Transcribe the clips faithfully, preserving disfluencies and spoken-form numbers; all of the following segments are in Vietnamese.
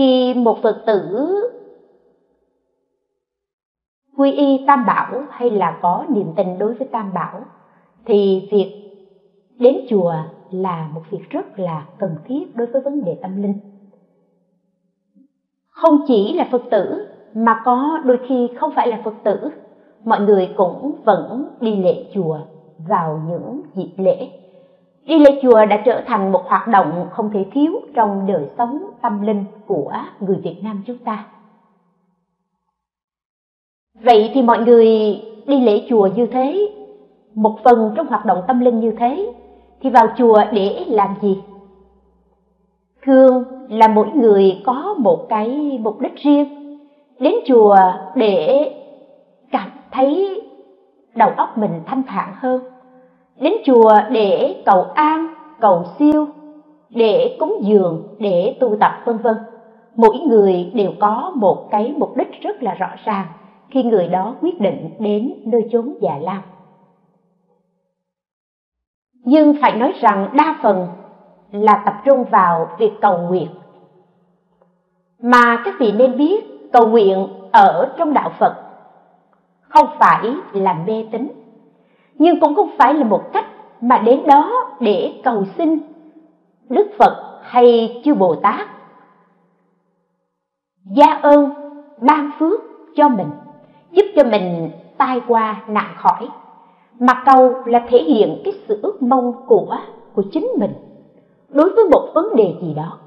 Khi một Phật tử quy y Tam Bảo hay là có niềm tin đối với Tam Bảo thì việc đến chùa là một việc rất là cần thiết đối với vấn đề tâm linh. Không chỉ là Phật tử mà có đôi khi không phải là Phật tử, mọi người cũng vẫn đi lễ chùa vào những dịp lễ. Đi lễ chùa đã trở thành một hoạt động không thể thiếu trong đời sống tâm linh của người Việt Nam chúng ta. Vậy thì mọi người đi lễ chùa như thế, một phần trong hoạt động tâm linh như thế, thì vào chùa để làm gì? Thường là mỗi người có một cái mục đích riêng, đến chùa để cảm thấy đầu óc mình thanh thản hơn, đến chùa để cầu an, cầu siêu, để cúng dường, để tu tập vân vân. Mỗi người đều có một cái mục đích rất là rõ ràng khi người đó quyết định đến nơi chốn già lam. Nhưng phải nói rằng đa phần là tập trung vào việc cầu nguyện. Mà các vị nên biết, cầu nguyện ở trong đạo Phật không phải là mê tín, nhưng cũng không phải là một cách mà đến đó để cầu xin Đức Phật hay chư Bồ Tát gia ơn, ban phước cho mình, giúp cho mình tai qua nạn khỏi, mà cầu là thể hiện cái sự ước mong của của chính mình đối với một vấn đề gì đó.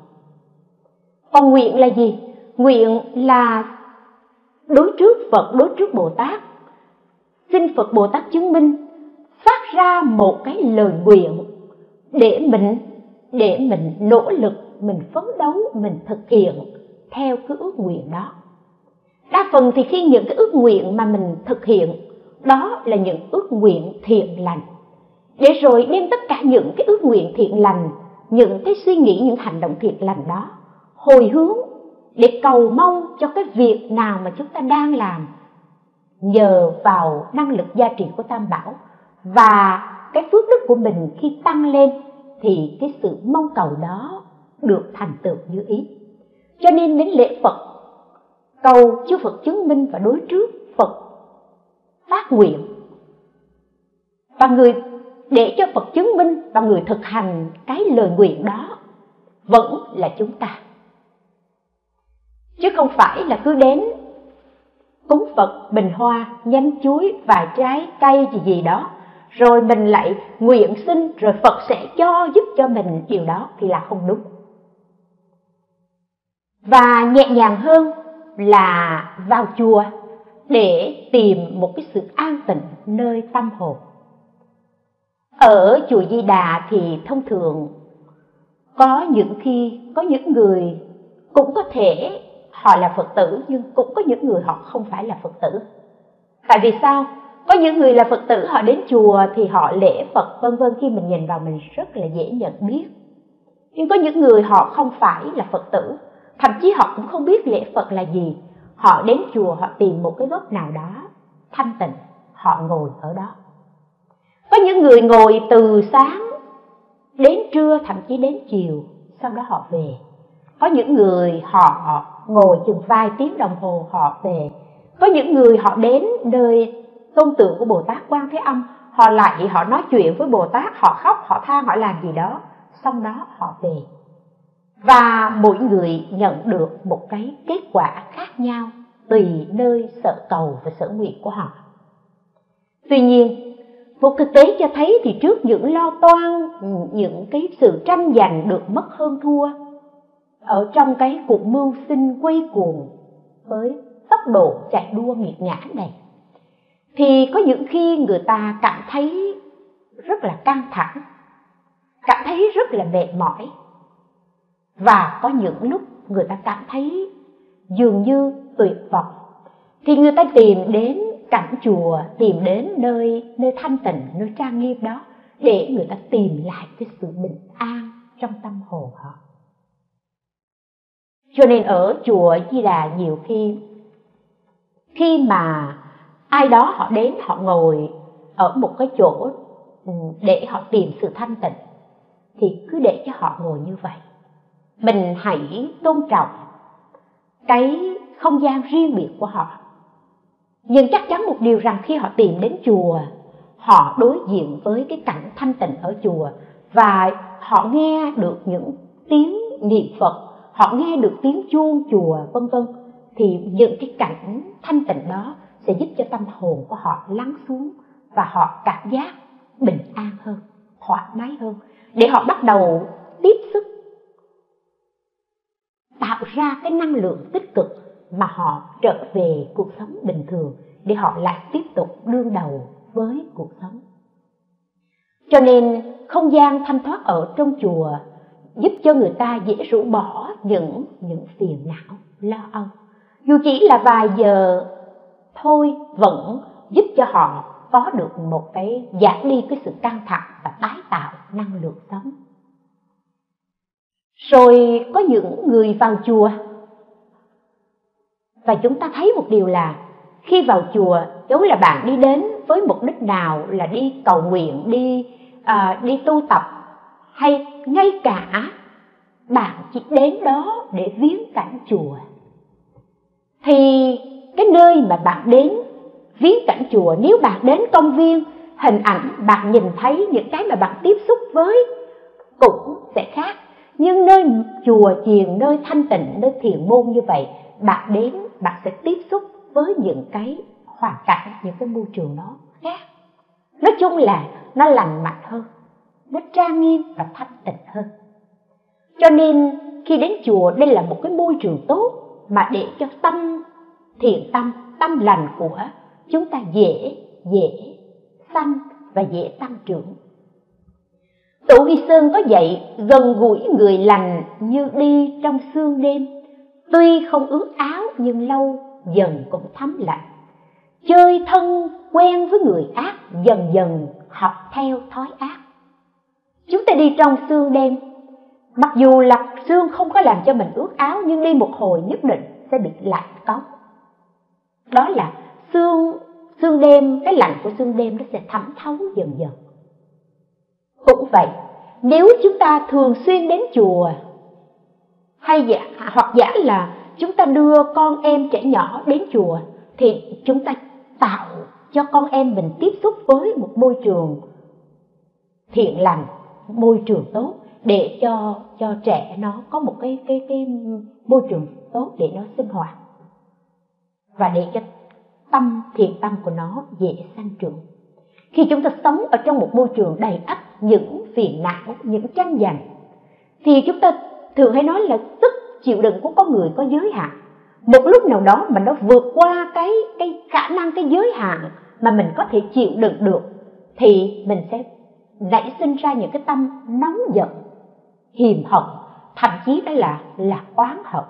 Còn nguyện là gì? Nguyện là đối trước Phật, đối trước Bồ Tát, xin Phật Bồ Tát chứng minh, phát ra một cái lời nguyện để mình để mình nỗ lực, mình phấn đấu, mình thực hiện theo cái ước nguyện đó. Đa phần thì khi những cái ước nguyện mà mình thực hiện đó là những ước nguyện thiện lành, để rồi đem tất cả những cái ước nguyện thiện lành, những cái suy nghĩ, những hành động thiện lành đó hồi hướng để cầu mong cho cái việc nào mà chúng ta đang làm nhờ vào năng lực gia trị của Tam Bảo. Và cái phước đức của mình khi tăng lên thì cái sự mong cầu đó được thành tựu như ý. Cho nên đến lễ Phật, cầu chư Phật chứng minh và đối trước Phật phát nguyện, và người để cho Phật chứng minh và người thực hành cái lời nguyện đó vẫn là chúng ta, chứ không phải là cứ đến cúng Phật bình hoa, nhánh chuối, vài trái cây gì gì đó rồi mình lại nguyện xin rồi Phật sẽ cho giúp cho mình điều đó, thì là không đúng. Và nhẹ nhàng hơn là vào chùa để tìm một cái sự an tịnh nơi tâm hồn. Ở chùa Di Đà thì thông thường có những khi có những người cũng có thể họ là Phật tử, nhưng cũng có những người họ không phải là Phật tử. Tại vì sao? Có những người là Phật tử, họ đến chùa thì họ lễ Phật vân vân, khi mình nhìn vào mình rất là dễ nhận biết. Nhưng có những người họ không phải là Phật tử, thậm chí họ cũng không biết lễ Phật là gì. Họ đến chùa, họ tìm một cái góc nào đó thanh tịnh, họ ngồi ở đó. Có những người ngồi từ sáng đến trưa, thậm chí đến chiều, sau đó họ về. Có những người họ ngồi chừng vài tiếng đồng hồ họ về. Có những người họ đến nơi tôn tượng của Bồ Tát Quan Thế Âm, họ lại họ nói chuyện với Bồ Tát, họ khóc, họ than, họ làm gì đó, xong đó họ về. Và mỗi người nhận được một cái kết quả khác nhau tùy nơi sở cầu và sở nguyện của họ. Tuy nhiên, một thực tế cho thấy thì trước những lo toan, những cái sự tranh giành được mất hơn thua ở trong cái cuộc mưu sinh quay cuồng với tốc độ chạy đua nghiệt ngã này, thì có những khi người ta cảm thấy rất là căng thẳng, cảm thấy rất là mệt mỏi. Và có những lúc người ta cảm thấy dường như tuyệt vọng, thì người ta tìm đến cảnh chùa, tìm đến nơi nơi thanh tịnh, nơi trang nghiêm đó để người ta tìm lại cái sự bình an trong tâm hồn họ. Cho nên ở chùa Di Đà nhiều khi khi mà ai đó họ đến, họ ngồi ở một cái chỗ để họ tìm sự thanh tịnh, thì cứ để cho họ ngồi như vậy. Mình hãy tôn trọng cái không gian riêng biệt của họ. Nhưng chắc chắn một điều rằng khi họ tìm đến chùa, họ đối diện với cái cảnh thanh tịnh ở chùa, và họ nghe được những tiếng niệm Phật, họ nghe được tiếng chuông chùa vân vân, thì những cái cảnh thanh tịnh đó sẽ giúp cho tâm hồn của họ lắng xuống và họ cảm giác bình an hơn, thoải mái hơn, để họ bắt đầu tiếp sức tạo ra cái năng lượng tích cực mà họ trở về cuộc sống bình thường, để họ lại tiếp tục đương đầu với cuộc sống. Cho nên không gian thanh thoát ở trong chùa giúp cho người ta dễ rũ bỏ những những phiền não, lo âu. Dù chỉ là vài giờ thôi vẫn giúp cho họ có được một cái giảm đi cái sự căng thẳng và tái tạo năng lượng sống. Rồi có những người vào chùa, và chúng ta thấy một điều là khi vào chùa, dẫu là bạn đi đến với mục đích nào, là đi cầu nguyện, đi à, đi tu tập, hay ngay cả bạn chỉ đến đó để viếng cảnh chùa, thì cái nơi mà bạn đến viếng cảnh chùa, nếu bạn đến công viên, hình ảnh bạn nhìn thấy, những cái mà bạn tiếp xúc với cũng sẽ khác. Nhưng nơi chùa chiền, nơi thanh tịnh, nơi thiền môn như vậy, bạn đến bạn sẽ tiếp xúc với những cái hoàn cảnh, những cái môi trường nó khác. Nói chung là nó lành mạnh hơn, nó trang nghiêm và thanh tịnh hơn. Cho nên khi đến chùa, đây là một cái môi trường tốt mà để cho tâm thiện, tâm tâm lành của chúng ta dễ dễ sanh và dễ tăng trưởng. Tổ Nghi Sơn có dạy: gần gũi người lành như đi trong sương đêm, tuy không ướt áo nhưng lâu dần cũng thấm lạnh. Chơi thân quen với người ác, dần dần học theo thói ác. Chúng ta đi trong sương đêm, mặc dù là sương không có làm cho mình ướt áo, nhưng đi một hồi nhất định sẽ bị lạnh cóng. Đó là sương sương đêm, cái lạnh của sương đêm nó sẽ thẩm thấu dần dần. Cũng vậy, nếu chúng ta thường xuyên đến chùa, hay giả, hoặc giả là chúng ta đưa con em trẻ nhỏ đến chùa, thì chúng ta tạo cho con em mình tiếp xúc với một môi trường thiện lành, môi trường tốt, để cho cho trẻ nó có một cái cái cái môi trường tốt để nó sinh hoạt, và để cho tâm thiện tâm của nó dễ sanh trưởng. Khi chúng ta sống ở trong một môi trường đầy ắp những phiền não, những tranh giành, thì chúng ta thường hay nói là sức chịu đựng của con người có giới hạn. Một lúc nào đó mà nó vượt qua cái cái khả năng, cái giới hạn mà mình có thể chịu đựng được, thì mình sẽ nảy sinh ra những cái tâm nóng giận, hiềm hận, thậm chí đó là là oán hận.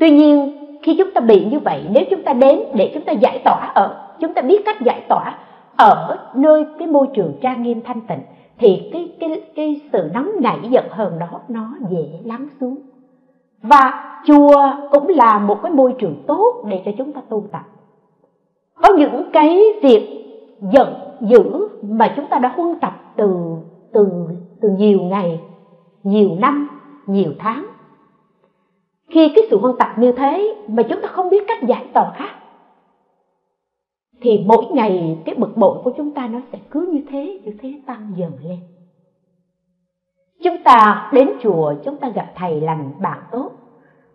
Tuy nhiên, khi chúng ta bị như vậy, nếu chúng ta đến để chúng ta giải tỏa ở, chúng ta biết cách giải tỏa ở nơi cái môi trường trang nghiêm thanh tịnh, thì cái cái cái sự nóng nảy giận hờn đó nó dễ lắng xuống. Và chùa cũng là một cái môi trường tốt để cho chúng ta tu tập. Có những cái việc giận dữ mà chúng ta đã huân tập từ từ từ nhiều ngày, nhiều năm, nhiều tháng. Khi cái sự huân tập như thế mà chúng ta không biết cách giải tỏa, thì mỗi ngày cái bực bội của chúng ta nó sẽ cứ như thế, như thế tăng dần lên. Chúng ta đến chùa, chúng ta gặp thầy lành bạn tốt,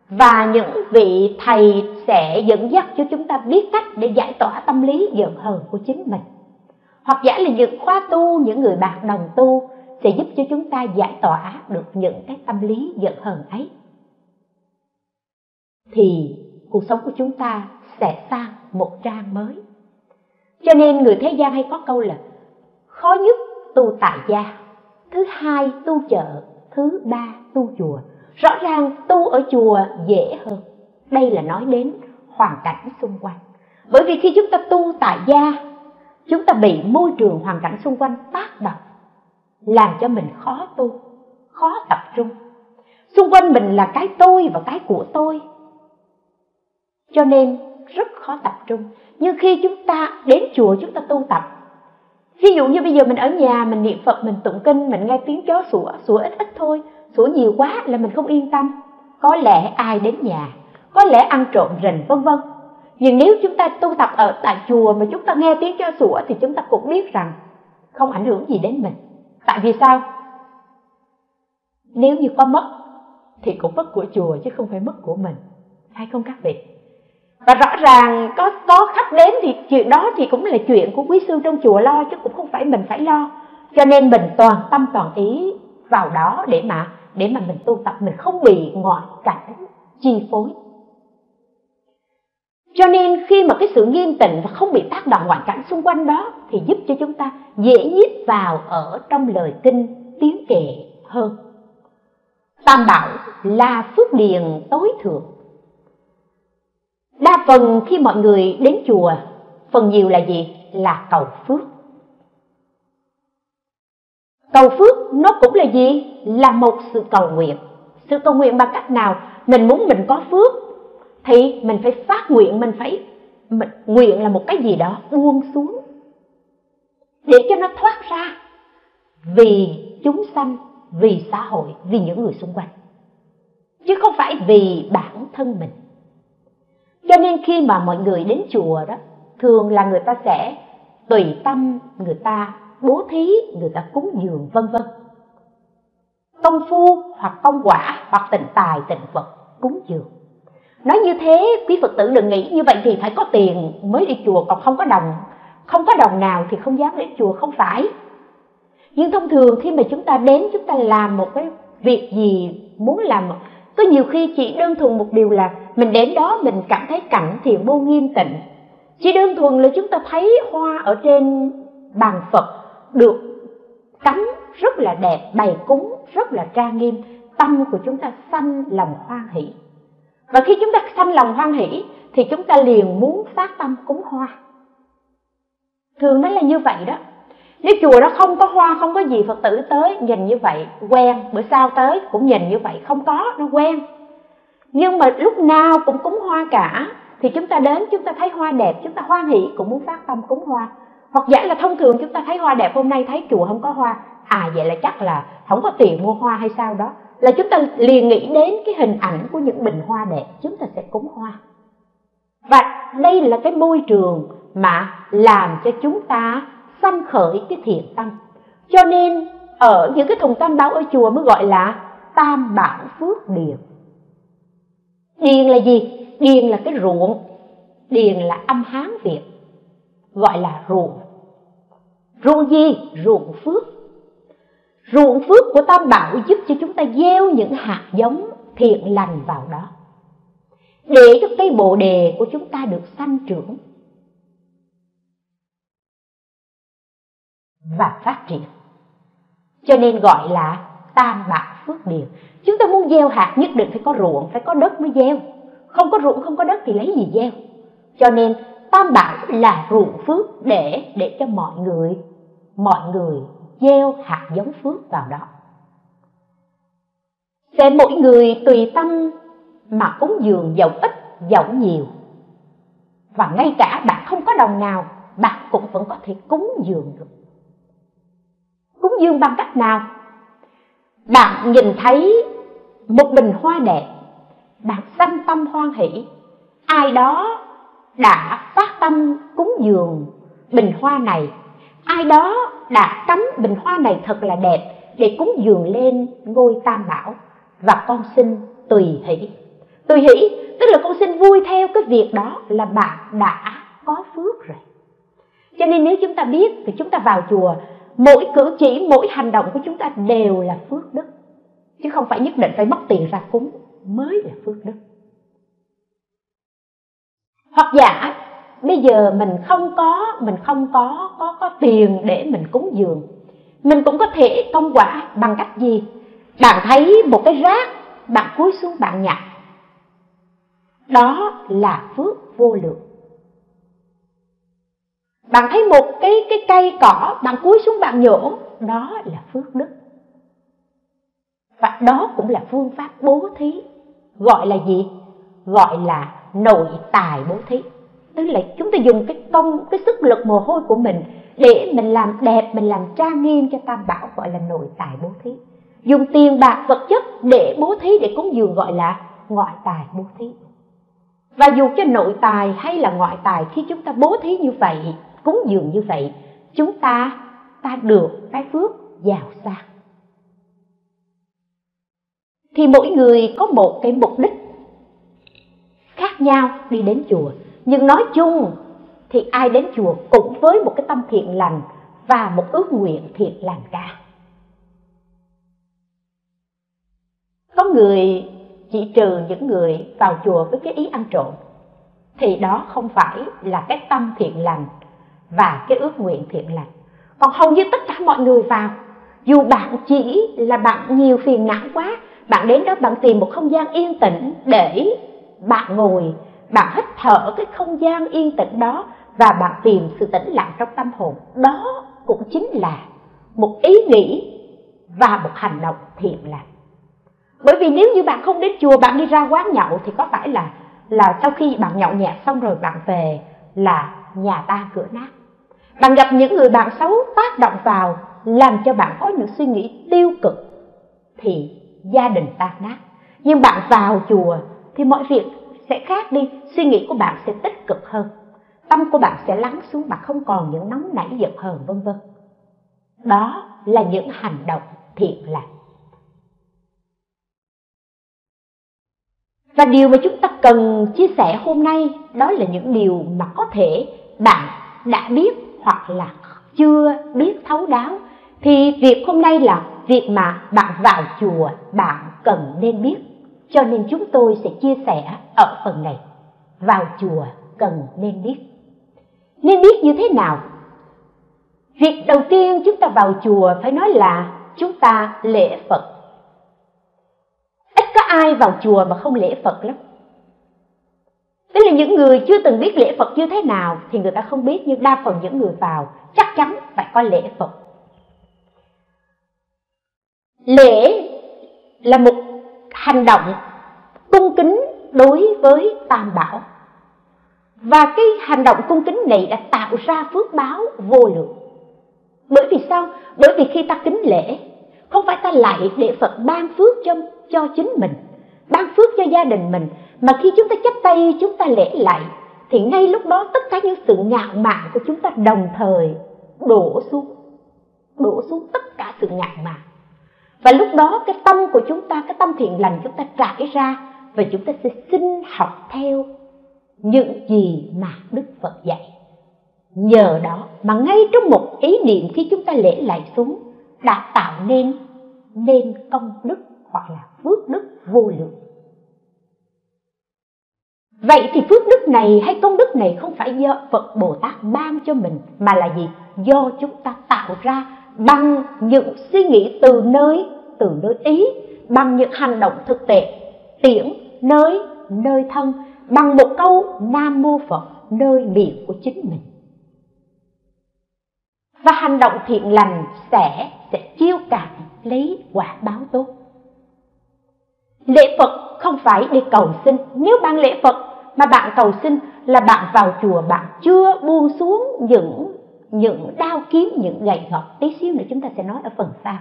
và những vị thầy sẽ dẫn dắt cho chúng ta biết cách để giải tỏa tâm lý giận hờn của chính mình. Hoặc giả là những khóa tu, những người bạn đồng tu sẽ giúp cho chúng ta giải tỏa được những cái tâm lý giận hờn ấy, thì cuộc sống của chúng ta sẽ sang một trang mới. Cho nên người thế gian hay có câu là: khó nhất tu tại gia, thứ hai tu chợ, thứ ba tu chùa. Rõ ràng tu ở chùa dễ hơn. Đây là nói đến hoàn cảnh xung quanh. Bởi vì khi chúng ta tu tại gia, chúng ta bị môi trường hoàn cảnh xung quanh tác động, làm cho mình khó tu, khó tập trung. Xung quanh mình là cái tôi và cái của tôi, cho nên rất khó tập trung. Nhưng khi chúng ta đến chùa, chúng ta tu tập, ví dụ như bây giờ mình ở nhà, mình niệm Phật, mình tụng kinh, mình nghe tiếng chó sủa, sủa ít ít thôi, sủa nhiều quá là mình không yên tâm. có lẽ ai đến nhà, có lẽ ăn trộm rình, vân vân. Nhưng nếu chúng ta tu tập ở tại chùa mà chúng ta nghe tiếng chó sủa thì chúng ta cũng biết rằng không ảnh hưởng gì đến mình. Tại vì sao? Nếu như có mất thì cũng mất của chùa chứ không phải mất của mình, hay không các vị? Và rõ ràng có có khách đến thì chuyện đó thì cũng là chuyện của quý sư trong chùa lo, chứ cũng không phải mình phải lo. Cho nên mình toàn tâm toàn ý vào đó để mà để mà mình tu tập, mình không bị ngoại cảnh chi phối. Cho nên khi mà cái sự nghiêm tịnh và không bị tác động ngoại cảnh xung quanh đó thì giúp cho chúng ta dễ nhiếp vào ở trong lời kinh tiếng kệ hơn. Tam bảo là phước điền tối thượng. Đa phần khi mọi người đến chùa, phần nhiều là gì? Là cầu phước. Cầu phước nó cũng là gì? Là một sự cầu nguyện. Sự cầu nguyện bằng cách nào? Mình muốn mình có phước thì mình phải phát nguyện, mình phải mình, nguyện là một cái gì đó buông xuống để cho nó thoát ra, vì chúng sanh, vì xã hội, vì những người xung quanh, chứ không phải vì bản thân mình. Cho nên khi mà mọi người đến chùa đó, thường là người ta sẽ tùy tâm, người ta bố thí, người ta cúng dường, vân vân. Công phu hoặc công quả hoặc tịnh tài, tịnh vật, cúng dường. Nói như thế, quý Phật tử đừng nghĩ như vậy thì phải có tiền mới đi chùa, còn không có đồng, không có đồng nào thì không dám đến chùa, không phải. Nhưng thông thường khi mà chúng ta đến, chúng ta làm một cái việc gì muốn làm, có nhiều khi chỉ đơn thuần một điều là mình đến đó mình cảm thấy cảnh thiền vô nghiêm tịnh. Chỉ đơn thuần là chúng ta thấy hoa ở trên bàn Phật được cắm rất là đẹp, bày cúng rất là trang nghiêm, tâm của chúng ta sanh lòng hoan hỷ. Và khi chúng ta sanh lòng hoan hỷ thì chúng ta liền muốn phát tâm cúng hoa. Thường nó là như vậy đó. Nếu chùa đó không có hoa, không có gì, Phật tử tới nhìn như vậy quen, bữa sau tới cũng nhìn như vậy, không có, nó quen. Nhưng mà lúc nào cũng cúng hoa cả thì chúng ta đến, chúng ta thấy hoa đẹp, chúng ta hoan hỷ cũng muốn phát tâm cúng hoa. Hoặc giả là thông thường chúng ta thấy hoa đẹp, hôm nay thấy chùa không có hoa, à vậy là chắc là không có tiền mua hoa hay sao đó, là chúng ta liền nghĩ đến cái hình ảnh của những bình hoa đẹp, chúng ta sẽ cúng hoa. Và đây là cái môi trường mà làm cho chúng ta sanh khởi cái thiện tâm. Cho nên ở những cái thùng tam bảo ở chùa mới gọi là tam bảo phước điền. Điền là gì? Điền là cái ruộng. Điền là âm Hán Việt, gọi là ruộng. Ruộng gì? Ruộng phước. Ruộng phước của tam bảo giúp cho chúng ta gieo những hạt giống thiện lành vào đó, để cho cây bồ đề của chúng ta được sanh trưởng và phát triển. Cho nên gọi là tam bảo phước điền. Chúng ta muốn gieo hạt nhất định phải có ruộng, phải có đất mới gieo. Không có ruộng, không có đất thì lấy gì gieo? Cho nên tam bảo là ruộng phước, để để cho mọi người mọi người gieo hạt giống phước vào đó. Sẽ mỗi người tùy tâm mà cúng dường, dẫu ít dẫu nhiều. Và ngay cả bạn không có đồng nào, bạn cũng vẫn có thể cúng dường được. Cúng dường bằng cách nào? Bạn nhìn thấy một bình hoa đẹp, bạn sanh tâm hoan hỷ. Ai đó đã phát tâm cúng dường bình hoa này, ai đó đã cắm bình hoa này thật là đẹp để cúng dường lên ngôi tam bảo, và con xin tùy hỷ. Tùy hỷ tức là con xin vui theo cái việc đó, là bạn đã có phước rồi. Cho nên nếu chúng ta biết thì chúng ta vào chùa, mỗi cử chỉ, mỗi hành động của chúng ta đều là phước đức, chứ không phải nhất định phải mất tiền ra cúng mới là phước đức. Hoặc giả bây giờ mình không có mình không có có có tiền để mình cúng dường, mình cũng có thể công quả bằng cách gì? Bạn thấy một cái rác, bạn cúi xuống bạn nhặt, đó là phước vô lượng. Bạn thấy một cái cái cây cỏ, bạn cúi xuống bạn nhổ, đó là phước đức. Và đó cũng là phương pháp bố thí, gọi là gì? Gọi là nội tài bố thí. Tức là chúng ta dùng cái công, cái sức lực mồ hôi của mình để mình làm đẹp, mình làm trang nghiêm cho tam bảo, gọi là nội tài bố thí. Dùng tiền bạc vật chất để bố thí, để cúng dường, gọi là ngoại tài bố thí. Và dù cho nội tài hay là ngoại tài, khi chúng ta bố thí như vậy, cúng dường như vậy, chúng ta ta được cái phước giàu sang. Thì mỗi người có một cái mục đích khác nhau đi đến chùa, nhưng nói chung thì ai đến chùa cũng với một cái tâm thiện lành và một ước nguyện thiện lành cả. Có người chỉ trừ những người vào chùa với cái ý ăn trộm, thì đó không phải là cái tâm thiện lành và cái ước nguyện thiện lành. Còn hầu như tất cả mọi người vào, dù bạn chỉ là bạn nhiều phiền não quá, bạn đến đó bạn tìm một không gian yên tĩnh để bạn ngồi, bạn hít thở cái không gian yên tĩnh đó và bạn tìm sự tĩnh lặng trong tâm hồn. Đó cũng chính là một ý nghĩ và một hành động thiện lành. Bởi vì nếu như bạn không đến chùa, bạn đi ra quán nhậu, thì có phải là là sau khi bạn nhậu nhẹt xong rồi bạn về là nhà tan cửa nát. Bạn gặp những người bạn xấu tác động vào, làm cho bạn có những suy nghĩ tiêu cực, thì gia đình tan nát. Nhưng bạn vào chùa thì mọi việc sẽ khác đi, suy nghĩ của bạn sẽ tích cực hơn, tâm của bạn sẽ lắng xuống, bạn không còn những nóng nảy giận hờn vân vân. Đó là những hành động thiện lành. Và điều mà chúng ta cần chia sẻ hôm nay, đó là những điều mà có thể bạn đã biết hoặc là chưa biết thấu đáo. Thì việc hôm nay là việc mà bạn vào chùa bạn cần nên biết, cho nên chúng tôi sẽ chia sẻ ở phần này. Vào chùa cần nên biết. Nên biết như thế nào? Việc đầu tiên chúng ta vào chùa phải nói là chúng ta lễ Phật. Ít có ai vào chùa mà không lễ Phật lắm. Tức là những người chưa từng biết lễ Phật như thế nào thì người ta không biết, nhưng đa phần những người vào chắc chắn phải có lễ Phật. Lễ là một hành động cung kính đối với Tam Bảo. Và cái hành động cung kính này đã tạo ra phước báo vô lượng. Bởi vì sao? Bởi vì khi ta kính lễ, không phải ta lại để Phật ban phước cho, cho chính mình, ban phước cho gia đình mình, mà khi chúng ta chắp tay chúng ta lễ lại, thì ngay lúc đó tất cả những sự ngạo mạn của chúng ta đồng thời đổ xuống, đổ xuống tất cả sự ngạo mạn. Và lúc đó cái tâm của chúng ta, cái tâm thiện lành chúng ta trải ra, và chúng ta sẽ xin học theo những gì mà Đức Phật dạy. Nhờ đó mà ngay trong một ý niệm khi chúng ta lễ lại xuống đã tạo nên nên công đức hoặc là phước đức vô lượng. Vậy thì phước đức này hay công đức này không phải do Phật Bồ Tát ban cho mình, mà là gì? Do chúng ta tạo ra bằng những suy nghĩ từ nơi, từ nơi ý, bằng những hành động thực tế, tiễn, nơi, nơi thân, bằng một câu Nam Mô Phật nơi miệng của chính mình. Và hành động thiện lành sẽ sẽ chiêu cảm lấy quả báo tốt. Lễ Phật không phải để cầu xin. Nếu bạn lễ Phật mà bạn cầu xin là bạn vào chùa bạn chưa buông xuống những những đao kiếm, những gậy gộc. Tí xíu nữa chúng ta sẽ nói ở phần sau.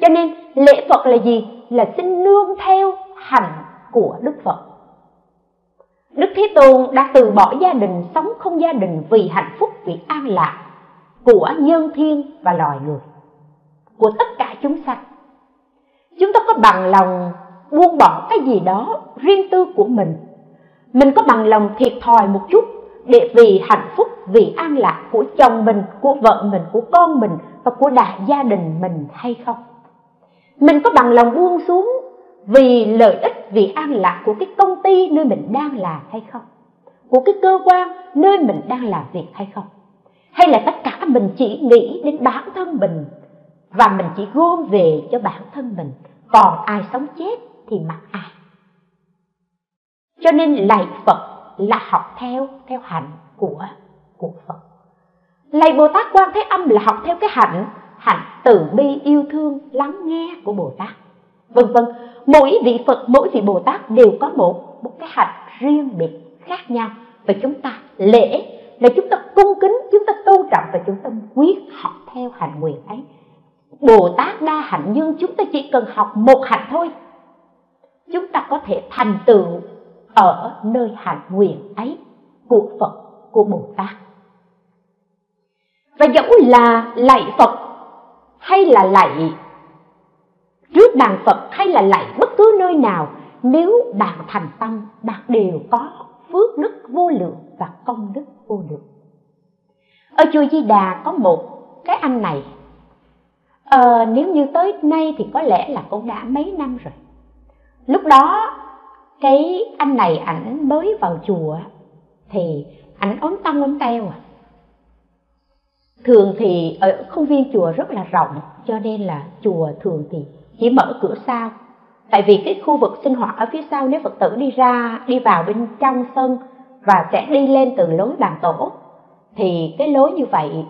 Cho nên lễ Phật là gì? Là xin nương theo hành của Đức Phật. Đức Thế Tôn đã từ bỏ gia đình, sống không gia đình vì hạnh phúc, vì an lạc của nhân thiên và loài người, của tất cả chúng sanh. Chúng ta có bằng lòng buông bỏ cái gì đó riêng tư của mình, mình có bằng lòng thiệt thòi một chút để vì hạnh phúc, vì an lạc của chồng mình, của vợ mình, của con mình và của đại gia đình mình hay không? Mình có bằng lòng buông xuống vì lợi ích, vì an lạc của cái công ty nơi mình đang làm hay không? Của cái cơ quan nơi mình đang làm việc hay không? Hay là tất cả mình chỉ nghĩ đến bản thân mình và mình chỉ gom về cho bản thân mình, còn ai sống chết thì mặc ai? Cho nên lạy Phật là học theo theo hạnh của của Phật. Lạy Bồ Tát Quan Thế Âm là học theo cái hạnh hạnh từ bi, yêu thương, lắng nghe của Bồ Tát, vân vân. Mỗi vị Phật, mỗi vị Bồ Tát đều có một một cái hạnh riêng biệt khác nhau. Và chúng ta lễ là chúng ta cung kính, chúng ta tôn trọng và chúng ta quyết học theo hạnh nguyện ấy. Bồ Tát đa hạnh, nhưng chúng ta chỉ cần học một hạnh thôi. chúng ta có thể thành tựu ở nơi hạnh nguyện ấy của Phật, của Bồ Tát. Và dẫu là lạy Phật hay là lạy trước bàn Phật hay là lạy bất cứ nơi nào, nếu bạn thành tâm, bạn đều có phước đức vô lượng và công đức vô lượng. Ở chùa Di Đà có một cái anh này, ờ, nếu như tới nay thì có lẽ là cũng đã mấy năm rồi. Lúc đó cái anh này ảnh mới vào chùa thì ảnh ốm tông ốm teo à. Thường thì ở khuôn viên chùa rất là rộng, cho nên là chùa thường thì chỉ mở cửa sau. Tại vì cái khu vực sinh hoạt ở phía sau, nếu Phật tử đi ra, đi vào bên trong sân và sẽ đi lên từ lối bàn tổ, thì cái lối như vậy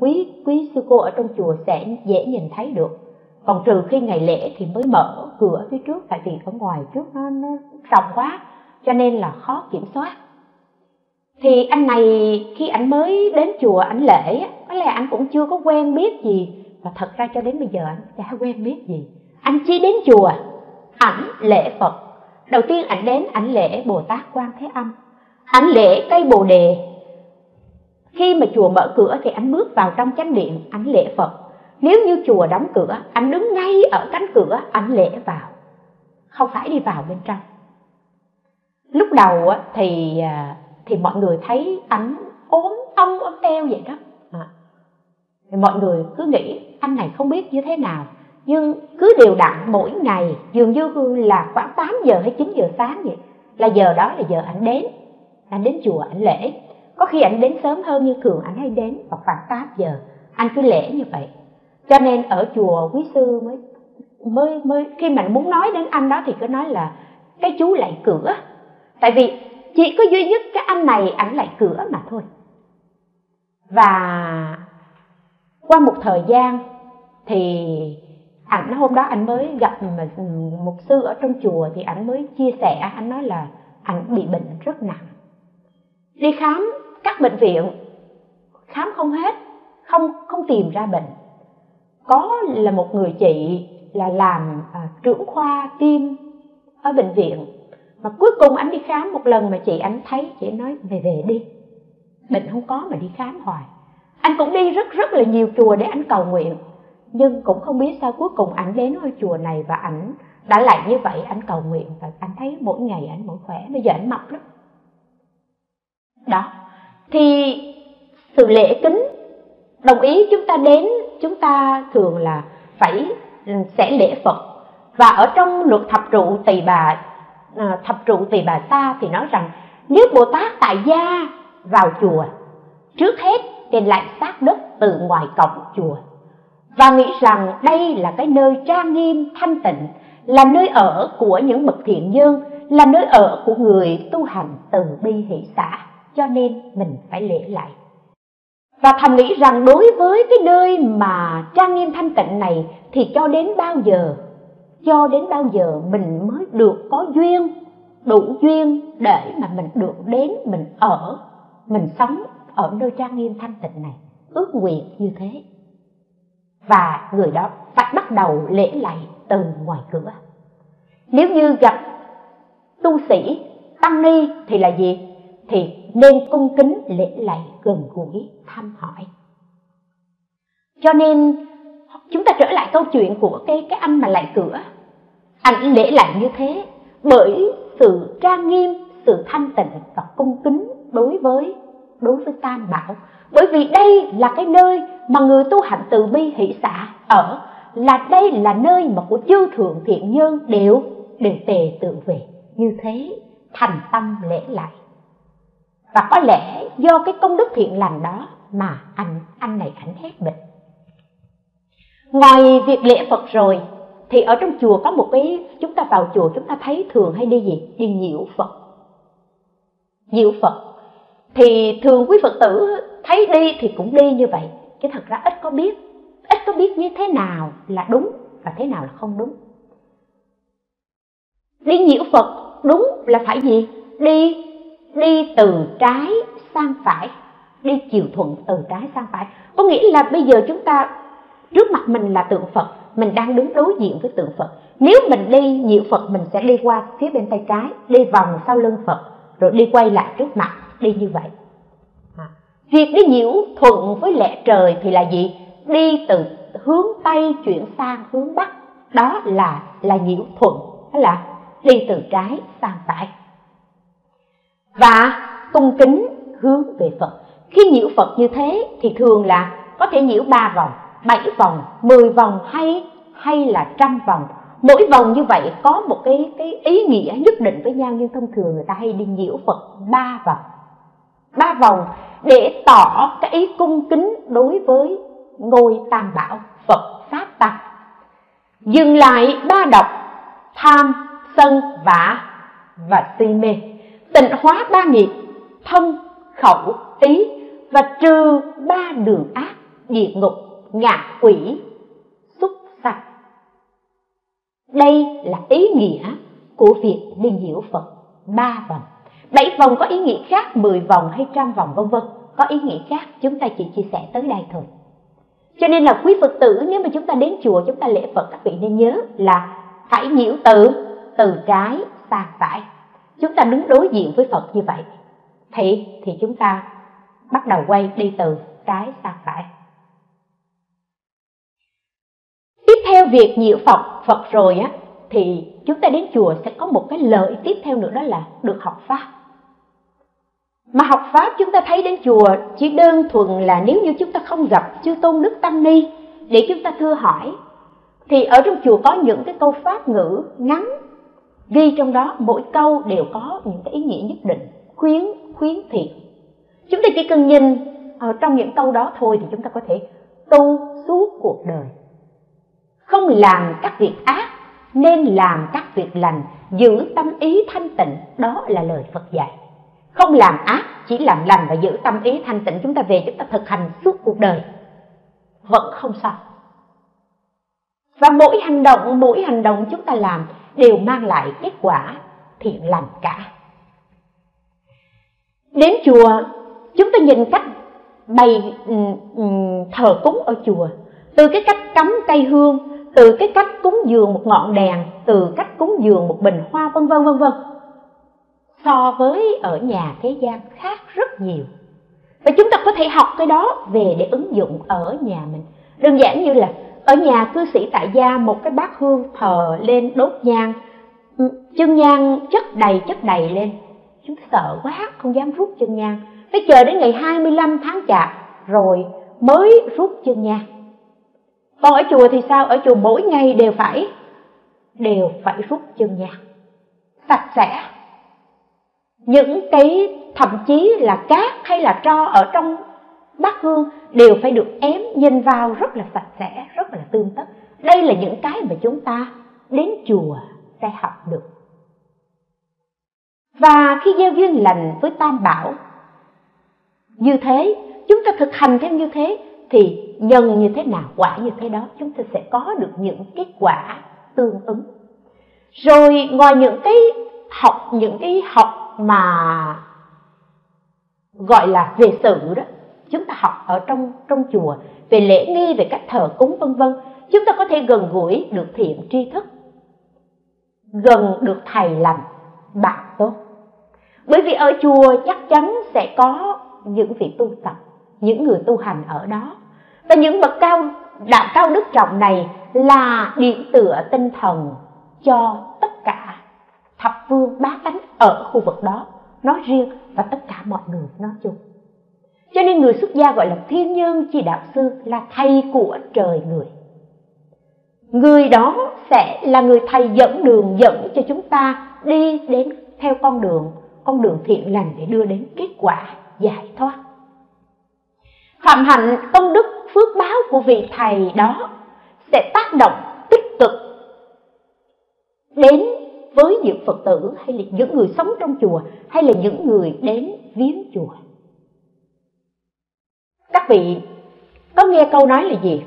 quý quý sư cô ở trong chùa sẽ dễ nhìn thấy được. Còn trừ khi ngày lễ thì mới mở cửa phía trước, tại vì ở ngoài trước nó, nó rộng quá, cho nên là khó kiểm soát. Thì anh này khi anh mới đến chùa anh lễ, có lẽ anh cũng chưa có quen biết gì, và thật ra cho đến bây giờ anh đã quen biết gì. Anh chỉ đến chùa, ảnh lễ Phật. Đầu tiên ảnh đến, ảnh lễ Bồ Tát Quan Thế Âm, ảnh lễ cây Bồ Đề. Khi mà chùa mở cửa thì ảnh bước vào trong chánh điện, ảnh lễ Phật. Nếu như chùa đóng cửa, ảnh đứng ngay ở cánh cửa, ảnh lễ vào, không phải đi vào bên trong. Lúc đầu thì thì mọi người thấy ảnh ốm tông ốm teo vậy đó, thì mọi người cứ nghĩ anh này không biết như thế nào. Nhưng cứ đều đặn mỗi ngày, dường như là khoảng tám giờ hay chín giờ sáng vậy, là giờ đó là giờ ảnh đến, ảnh đến chùa ảnh lễ. Có khi ảnh đến sớm hơn, như thường ảnh hay đến vào khoảng tám giờ, anh cứ lễ như vậy. Cho nên ở chùa quý sư mới, mới, mới khi mà muốn nói đến anh đó thì cứ nói là cái chú lạy cửa. Tại vì chỉ có duy nhất cái anh này ảnh lạy cửa mà thôi. Và qua một thời gian thì ảnh hôm đó anh mới gặp một sư ở trong chùa, thì ảnh mới chia sẻ, anh nói là ảnh bị bệnh rất nặng, đi khám các bệnh viện khám không hết, không không tìm ra bệnh. Có là một người chị là làm à, trưởng khoa tim ở bệnh viện, mà cuối cùng ảnh đi khám một lần mà chị ảnh thấy, chị nói về về đi, bệnh không có mà đi khám hoài. Anh cũng đi rất rất là nhiều chùa để anh cầu nguyện, nhưng cũng không biết sao cuối cùng ảnh đến ngôi chùa này, và ảnh đã lại như vậy, ảnh cầu nguyện và ảnh thấy mỗi ngày ảnh mỗi khỏe, bây giờ ảnh mập lắm. Đó, thì sự lễ kính, đồng ý chúng ta đến, chúng ta thường là phải sẽ lễ Phật. Và ở trong luật thập trụ Tỳ Bà, thập trụ Tỳ Bà Sa thì nói rằng nếu Bồ Tát tại gia vào chùa, trước hết thì lạy sát đất từ ngoài cổng chùa, và nghĩ rằng đây là cái nơi trang nghiêm thanh tịnh, là nơi ở của những bậc thiện nhân, là nơi ở của người tu hành từ bi hỷ xã, cho nên mình phải lễ lại. Và thầm nghĩ rằng đối với cái nơi mà trang nghiêm thanh tịnh này thì cho đến bao giờ, cho đến bao giờ mình mới được có duyên, đủ duyên để mà mình được đến, mình ở, mình sống ở nơi trang nghiêm thanh tịnh này. Ước nguyện như thế, và người đó phải bắt đầu lễ lạy từ ngoài cửa. Nếu như gặp tu sĩ, tăng ni thì là gì? Thì nên cung kính lễ lạy, gần gũi, thăm hỏi. Cho nên chúng ta trở lại câu chuyện của cái, cái anh mà lạy cửa. Anh lễ lạy như thế bởi sự trang nghiêm, sự thanh tịnh và cung kính đối với đối với Tam Bảo. Bởi vì đây là cái nơi mà người tu hành từ bi hỷ xã ở, là đây là nơi mà của chư thượng thiện nhân đều đều tề tự về. Như thế thành tâm lễ lại. Và có lẽ do cái công đức thiện lành đó mà anh anh này ảnh hết bệnh. Ngoài việc lễ Phật rồi thì ở trong chùa có một cái, chúng ta vào chùa chúng ta thấy thường hay đi gì? Đi nhiễu Phật. Nhiễu Phật thì thường quý Phật tử thấy đi thì cũng đi như vậy, chứ thật ra ít có biết, ít có biết như thế nào là đúng và thế nào là không đúng. Đi nhiễu Phật đúng là phải gì? Đi đi từ trái sang phải, đi chiều thuận từ trái sang phải. Có nghĩa là bây giờ chúng ta trước mặt mình là tượng Phật, mình đang đứng đối diện với tượng Phật. Nếu mình đi niệm Phật, mình sẽ đi qua phía bên tay trái, đi vòng sau lưng Phật, rồi đi quay lại trước mặt, đi như vậy. Việc đi nhiễu thuận với lẽ trời thì là gì? Đi từ hướng Tây chuyển sang hướng Bắc, đó là là nhiễu thuận, đó là đi từ trái sang phải. Và cung kính hướng về Phật. Khi nhiễu Phật như thế thì thường là có thể nhiễu ba vòng, bảy vòng, mười vòng hay hay là trăm vòng. Mỗi vòng như vậy có một cái cái ý nghĩa nhất định với nhau, nhưng thông thường người ta hay đi nhiễu Phật ba vòng. Ba vòng để tỏ cái ý cung kính đối với ngôi Tam Bảo Phật Pháp Tăng. Dừng lại ba độc tham, sân, vã và si mê, tịnh hóa ba nghiệp thân, khẩu, ý, và trừ ba đường ác, địa ngục, ngạ quỷ, súc sanh. Đây là ý nghĩa của việc đi nhiễu Phật ba vòng. Bảy vòng có ý nghĩa khác, mười vòng hay trăm vòng vân vân có ý nghĩa khác, chúng ta chỉ chia sẻ tới đây thôi. Cho nên là quý Phật tử, nếu mà chúng ta đến chùa chúng ta lễ Phật, các vị nên nhớ là hãy nhiễu từ từ trái sang phải. Chúng ta đứng đối diện với Phật như vậy thì thì chúng ta bắt đầu quay đi từ trái sang phải. Tiếp theo việc nhiễu Phật Phật rồi á thì chúng ta đến chùa sẽ có một cái lợi tiếp theo nữa, đó là được học pháp. Mà học pháp chúng ta thấy đến chùa chỉ đơn thuần là nếu như chúng ta không gặp chư tôn đức tăng ni để chúng ta thưa hỏi, thì ở trong chùa có những cái câu pháp ngữ ngắn ghi trong đó, mỗi câu đều có những cái ý nghĩa nhất định, khuyến khuyến thiện. Chúng ta chỉ cần nhìn ở trong những câu đó thôi thì chúng ta có thể tu suốt cuộc đời. Không làm các việc ác nên làm các việc lành, giữ tâm ý thanh tịnh, đó là lời Phật dạy. Không làm ác, chỉ làm lành và giữ tâm ý thanh tịnh, chúng ta về chúng ta thực hành suốt cuộc đời vẫn không sao. Và mỗi hành động, mỗi hành động chúng ta làm đều mang lại kết quả thiện lành cả. Đến chùa, chúng ta nhìn cách bày thờ cúng ở chùa, từ cái cách cắm cây hương, từ cái cách cúng dường một ngọn đèn, từ cách cúng dường một bình hoa, vân vân vân vân. So với ở nhà thế gian khác rất nhiều. Và chúng ta có thể học cái đó về để ứng dụng ở nhà mình. Đơn giản như là ở nhà cư sĩ tại gia, một cái bát hương thờ lên đốt nhang, chân nhang chất đầy chất đầy lên. Chúng ta sợ quá, không dám rút chân nhang. Phải chờ đến ngày hai mươi lăm tháng Chạp rồi mới rút chân nhang. Còn ở chùa thì sao? Ở chùa mỗi ngày đều phải đều phải rút chân nhang sạch sẽ. Những cái thậm chí là cát hay là tro ở trong bát hương đều phải được ém, nhìn vào rất là sạch sẽ, rất là tươm tất. Đây là những cái mà chúng ta đến chùa sẽ học được. Và khi gieo duyên lành với Tam Bảo như thế, chúng ta thực hành theo như thế thì nhân như thế nào, quả như thế đó, chúng ta sẽ có được những kết quả tương ứng. Rồi ngoài những cái học, những cái học mà gọi là về sự đó, chúng ta học ở trong trong chùa về lễ nghi, về cách thờ cúng vân vân, chúng ta có thể gần gũi được thiện tri thức, gần được thầy lành, bạn tốt. Bởi vì ở chùa chắc chắn sẽ có những vị tu tập, những người tu hành ở đó. Và những bậc cao đạo cao đức trọng này là điểm tựa tinh thần cho tất cả thập phương bá tánh ở khu vực đó nói riêng và tất cả mọi người nói chung. Cho nên người xuất gia gọi là thiên nhân chi đạo sư, là thầy của trời người. Người đó sẽ là người thầy dẫn đường, dẫn cho chúng ta đi đến theo con đường, con đường thiện lành để đưa đến kết quả giải thoát. Phạm hạnh công đức phước báo của vị thầy đó sẽ tác động tích cực đến với những Phật tử hay là những người sống trong chùa hay là những người đến viếng chùa. Các vị có nghe câu nói là gì?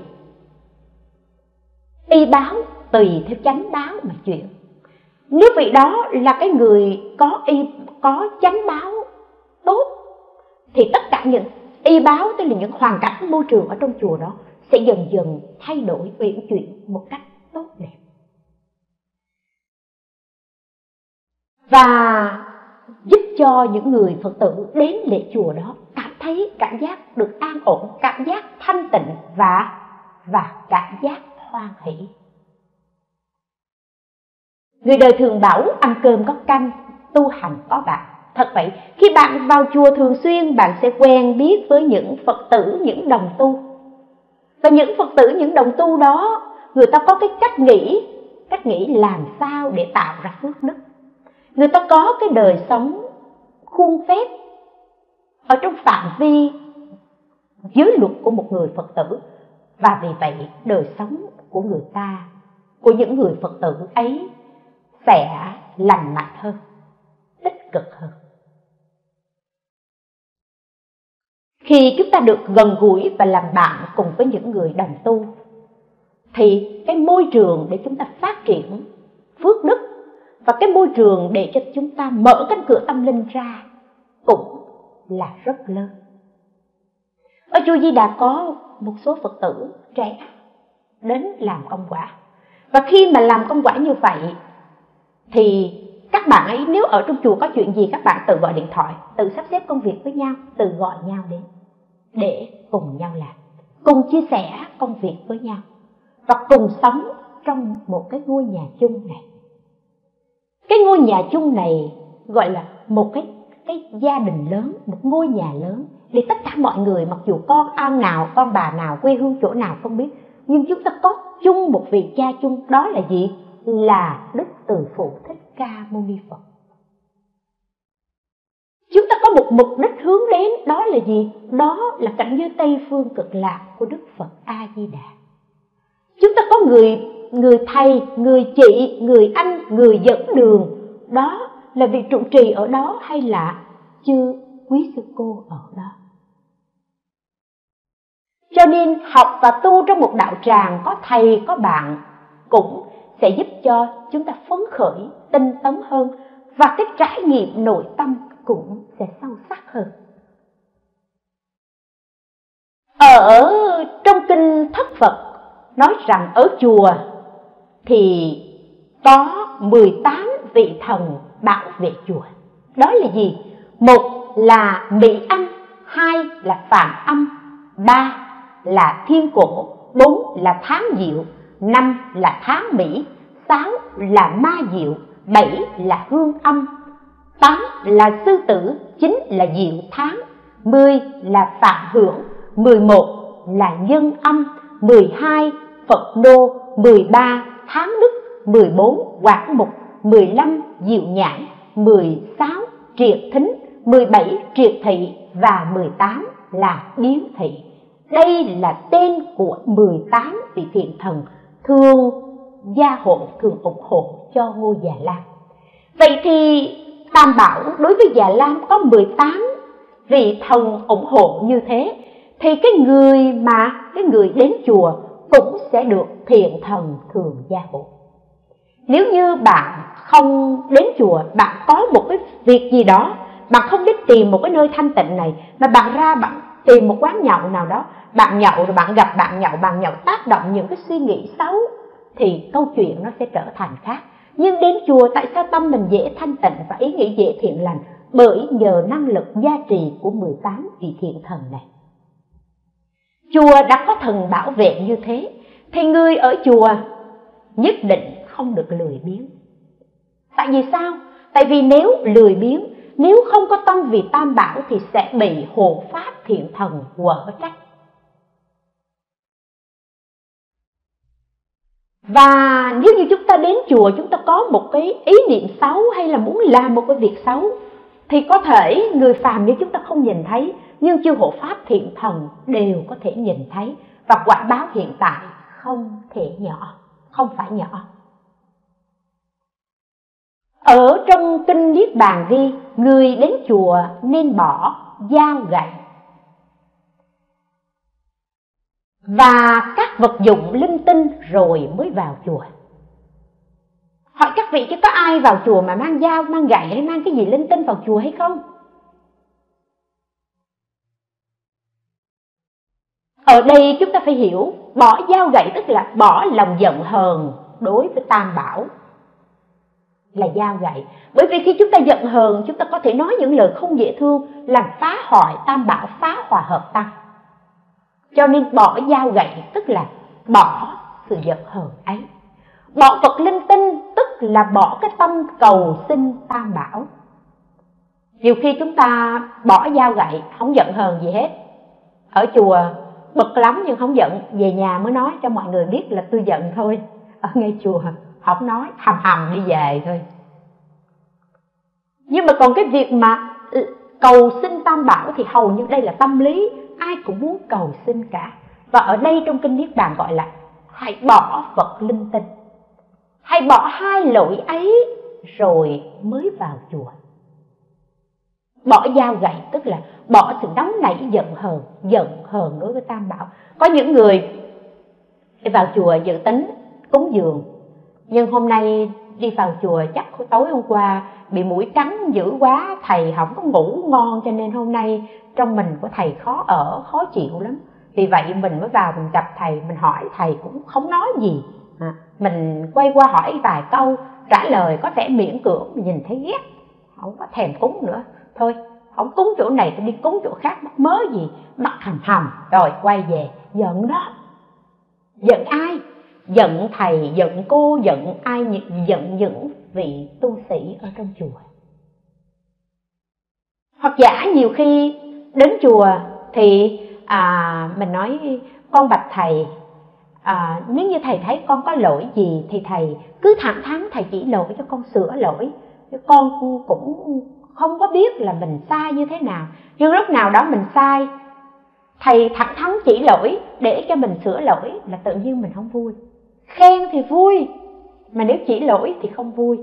Y báo tùy theo chánh báo mà chuyện. Nếu vị đó là cái người có y có chánh báo tốt thì tất cả những y báo, tức là những hoàn cảnh môi trường ở trong chùa đó sẽ dần dần thay đổi, uyển chuyển một cách tốt đẹp. và giúp cho những người Phật tử đến lễ chùa đó cảm thấy cảm giác được an ổn, cảm giác thanh tịnh và và cảm giác hoan hỷ. Người đời thường bảo ăn cơm có canh, tu hành có bạn. Thật vậy, khi bạn vào chùa thường xuyên, bạn sẽ quen biết với những Phật tử, những đồng tu. Và những Phật tử, những đồng tu đó, người ta có cái cách nghĩ, cách nghĩ làm sao để tạo ra phước đức. Người ta có cái đời sống khuôn phép ở trong phạm vi giới luật của một người Phật tử. Và vì vậy, đời sống của người ta, của những người Phật tử ấy sẽ lành mạnh hơn, tích cực hơn. Khi chúng ta được gần gũi và làm bạn cùng với những người đồng tu, thì cái môi trường để chúng ta phát triển phước đức và cái môi trường để cho chúng ta mở cánh cửa tâm linh ra cũng là rất lớn. Ở chùa Di Đà có một số Phật tử trẻ đến làm công quả. Và khi mà làm công quả như vậy thì các bạn ấy, nếu ở trong chùa có chuyện gì, các bạn tự gọi điện thoại, tự sắp xếp công việc với nhau, tự gọi nhau đến để cùng nhau làm, cùng chia sẻ công việc với nhau và cùng sống trong một cái ngôi nhà chung này. Cái ngôi nhà chung này gọi là một cái, cái gia đình lớn, một ngôi nhà lớn, để tất cả mọi người, mặc dù con ông nào, con bà nào, quê hương chỗ nào không biết, nhưng chúng ta có chung một vị cha chung, đó là gì? Là Đức Từ Phụ Thích Ca Mâu Ni Phật. Chúng ta có một mục đích hướng đến, đó là gì? Đó là cảnh giới Tây Phương Cực Lạc của Đức Phật A Di Đà. Chúng ta có người người thầy, người chị, người anh, người dẫn đường, đó là vị trụ trì ở đó hay là chư quý sư cô ở đó. Cho nên học và tu trong một đạo tràng có thầy, có bạn cũng sẽ giúp cho chúng ta phấn khởi, tinh tấn hơn, và cái trải nghiệm nội tâm cũng sẽ sâu sắc hơn. Ở trong kinh Thất Phật nói rằng ở chùa thì có mười tám vị thần bảo vệ chùa. Đó là gì? Một là Mỹ Âm, hai là Phạm Âm, ba là Thiên Cổ, bốn là Tháng Diệu, năm là Tháng Mỹ, sáu là Ma Diệu, bảy là Hương Âm, tám là Sư Tử, chín là Diệu Tháng, mười là Phạm Hưởng, mười một là Nhân Âm, mười hai Phật Đô, mười ba Tháng Đức, mười bốn Quảng Mục, mười lăm Diệu Nhãn, mười sáu Triệt Thính, mười bảy Triệt Thị và mười tám là Điếu Thị. Đây là tên của mười tám vị thiện thần thường gia hộ, thường ủng hộ cho ngôi Già Lam. Vậy thì Tam Bảo đối với Già Lam có mười tám vị thần ủng hộ như thế, thì cái người mà cái người đến chùa cũng sẽ được thiện thần thường gia hộ. Nếu như bạn không đến chùa, bạn có một cái việc gì đó, bạn không biết tìm một cái nơi thanh tịnh này, mà bạn ra bạn tìm một quán nhậu nào đó, bạn nhậu rồi bạn gặp bạn nhậu, bạn nhậu tác động những cái suy nghĩ xấu, thì câu chuyện nó sẽ trở thành khác. Nhưng đến chùa, tại sao tâm mình dễ thanh tịnh và ý nghĩ dễ thiện lành? Bởi nhờ năng lực gia trì của mười tám vị thiện thần này. Chùa đã có thần bảo vệ như thế, thì người ở chùa nhất định không được lười biếng. Tại vì sao? Tại vì nếu lười biếng, nếu không có tâm vì Tam Bảo thì sẽ bị hộ pháp thiện thần quở trách. Và nếu như chúng ta đến chùa, chúng ta có một cái ý niệm xấu hay là muốn làm một cái việc xấu, thì có thể người phàm như chúng ta không nhìn thấy, nhưng chư hộ pháp thiện thần đều có thể nhìn thấy. Và quả báo hiện tại không thể nhỏ, không phải nhỏ. Ở trong kinh Niết Bàn ghi, người đến chùa nên bỏ dao gậy và các vật dụng linh tinh rồi mới vào chùa. Hỏi các vị chứ có ai vào chùa mà mang dao, mang gậy hay mang cái gì linh tinh vào chùa hay không? Ở đây chúng ta phải hiểu, bỏ dao gậy tức là bỏ lòng giận hờn đối với Tam Bảo, là dao gậy. Bởi vì khi chúng ta giận hờn, chúng ta có thể nói những lời không dễ thương, làm phá hoại tam bảo, phá hòa hợp tăng. Cho nên bỏ dao gậy tức là bỏ sự giận hờn ấy, bỏ vật linh tinh tức là bỏ cái tâm cầu xin tam bảo. Nhiều khi chúng ta bỏ dao gậy, không giận hờn gì hết, ở chùa bực lắm nhưng không giận, về nhà mới nói cho mọi người biết là tôi giận thôi, ở ngay chùa không nói, hầm hầm đi về thôi. Nhưng mà còn cái việc mà cầu xin tam bảo thì hầu như đây là tâm lý, ai cũng muốn cầu xin cả. Và ở đây trong kinh Niết Bàn gọi là hãy bỏ vật linh tinh, hãy bỏ hai lỗi ấy rồi mới vào chùa. Bỏ dao gậy tức là bỏ sự nóng nảy giận hờn, giận hờn đối với tam bảo. Có những người vào chùa dự tính cúng dường, nhưng hôm nay đi vào chùa chắc tối hôm qua bị mũi cắn dữ quá, thầy không có ngủ ngon, cho nên hôm nay trong mình của thầy khó ở, khó chịu lắm. Vì vậy mình mới vào mình gặp thầy, mình hỏi thầy cũng không nói gì, à, mình quay qua hỏi vài câu, trả lời có vẻ miễn cưỡng, nhìn thấy ghét, không có thèm cúng nữa. Thôi, không cúng chỗ này tôi đi cúng chỗ khác, mắc mớ gì, mắc hầm hầm, rồi quay về, giận đó. Giận ai? Giận thầy, giận cô, giận ai, giận những vị tu sĩ ở trong chùa. Hoặc giả nhiều khi đến chùa thì à, mình nói con bạch thầy, à, nếu như thầy thấy con có lỗi gì thì thầy cứ thẳng thắn thầy chỉ lỗi cho con sửa lỗi, con cũng không có biết là mình sai như thế nào. Nhưng lúc nào đó mình sai, thầy thẳng thắn chỉ lỗi để cho mình sửa lỗi là tự nhiên mình không vui. Khen thì vui, mà nếu chỉ lỗi thì không vui.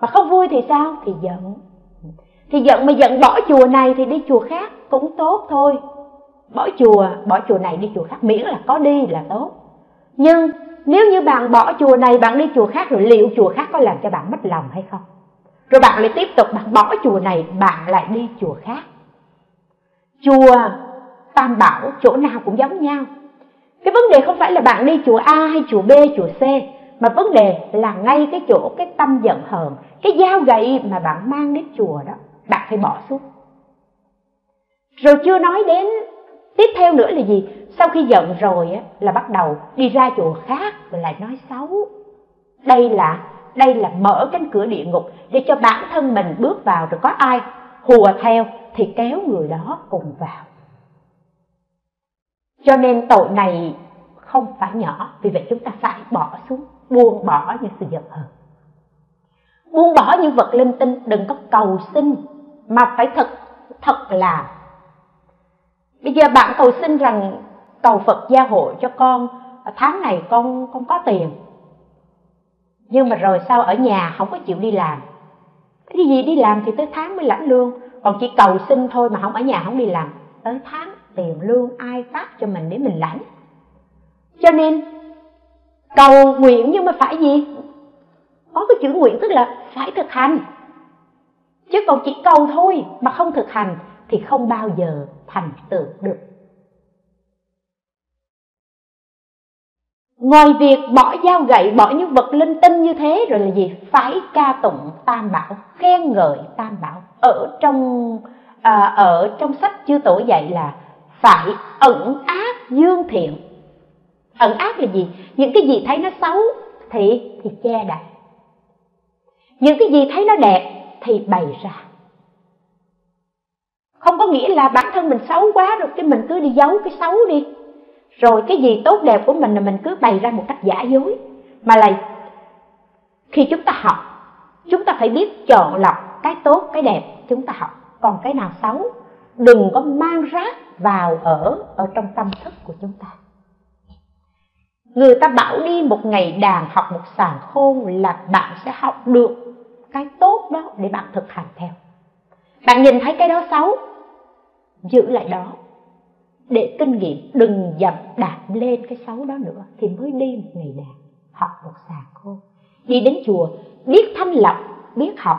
Mà không vui thì sao? Thì giận. Thì giận mà giận bỏ chùa này thì đi chùa khác cũng tốt thôi. Bỏ chùa, bỏ chùa này đi chùa khác, miễn là có đi là tốt. Nhưng nếu như bạn bỏ chùa này, bạn đi chùa khác, rồi liệu chùa khác có làm cho bạn mất lòng hay không? Rồi bạn lại tiếp tục, bạn bỏ chùa này, bạn lại đi chùa khác. Chùa tam bảo chỗ nào cũng giống nhau. Cái vấn đề không phải là bạn đi chùa A hay chùa B, chùa C, mà vấn đề là ngay cái chỗ cái tâm giận hờn, cái dao gậy mà bạn mang đến chùa đó, bạn phải bỏ xuống. Rồi chưa nói đến tiếp theo nữa là gì? Sau khi giận rồi á, là bắt đầu đi ra chùa khác rồi lại nói xấu. Đây là đây là mở cánh cửa địa ngục để cho bản thân mình bước vào, rồi có ai hùa theo thì kéo người đó cùng vào. Cho nên tội này không phải nhỏ, vì vậy chúng ta phải bỏ xuống, buông bỏ những sự giận hờn, buông bỏ những vật linh tinh, đừng có cầu xin mà phải thật thật là. Bây giờ bạn cầu xin rằng cầu Phật gia hộ cho con, tháng này con con có tiền, nhưng mà rồi sao ở nhà không có chịu đi làm. Cái gì đi làm thì tới tháng mới lãnh lương, còn chỉ cầu xin thôi mà không ở nhà không đi làm, tới tháng tiền lương ai phát cho mình để mình lãnh. Cho nên cầu nguyện nhưng mà phải gì? Có cái chữ nguyện tức là phải thực hành. Chứ còn chỉ cầu thôi mà không thực hành thì không bao giờ thành tựu được. Ngoài việc bỏ dao gậy, bỏ những vật linh tinh như thế rồi là gì? Phải ca tụng tam bảo, khen ngợi tam bảo. Ở trong à, ở trong sách Chư Tổ dạy là phải ẩn ác dương thiện. Ẩn ác là gì? Những cái gì thấy nó xấu thì thì che đậy, những cái gì thấy nó đẹp thì bày ra. Không có nghĩa là bản thân mình xấu quá rồi cái mình cứ đi giấu cái xấu đi, rồi cái gì tốt đẹp của mình là mình cứ bày ra một cách giả dối. Mà là khi chúng ta học, chúng ta phải biết chọn lọc cái tốt, cái đẹp chúng ta học, còn cái nào xấu đừng có mang rác vào ở ở trong tâm thức của chúng ta. Người ta bảo đi một ngày đàn, học một sàng khôn là bạn sẽ học được cái tốt đó để bạn thực hành theo. Bạn nhìn thấy cái đó xấu, giữ lại đó để kinh nghiệm, đừng dậm đạp lên cái xấu đó nữa, thì mới đi một ngày đàn, học một sàng khôn. Đi đến chùa biết thanh lọc, biết học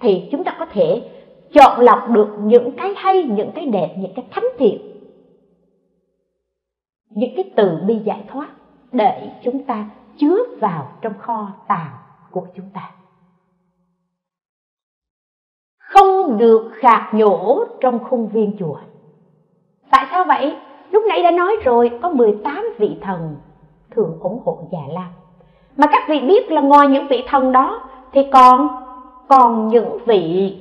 thì chúng ta có thể chọn lọc được những cái hay, những cái đẹp, những cái thánh thiện, những cái từ bi giải thoát để chúng ta chứa vào trong kho tàng của chúng ta. không được khạc nhổ trong khuôn viên chùa. Tại sao vậy? Lúc nãy đã nói rồi, có mười tám vị thần thường ủng hộ Già Lam. Mà các vị biết là ngoài những vị thần đó thì còn còn những vị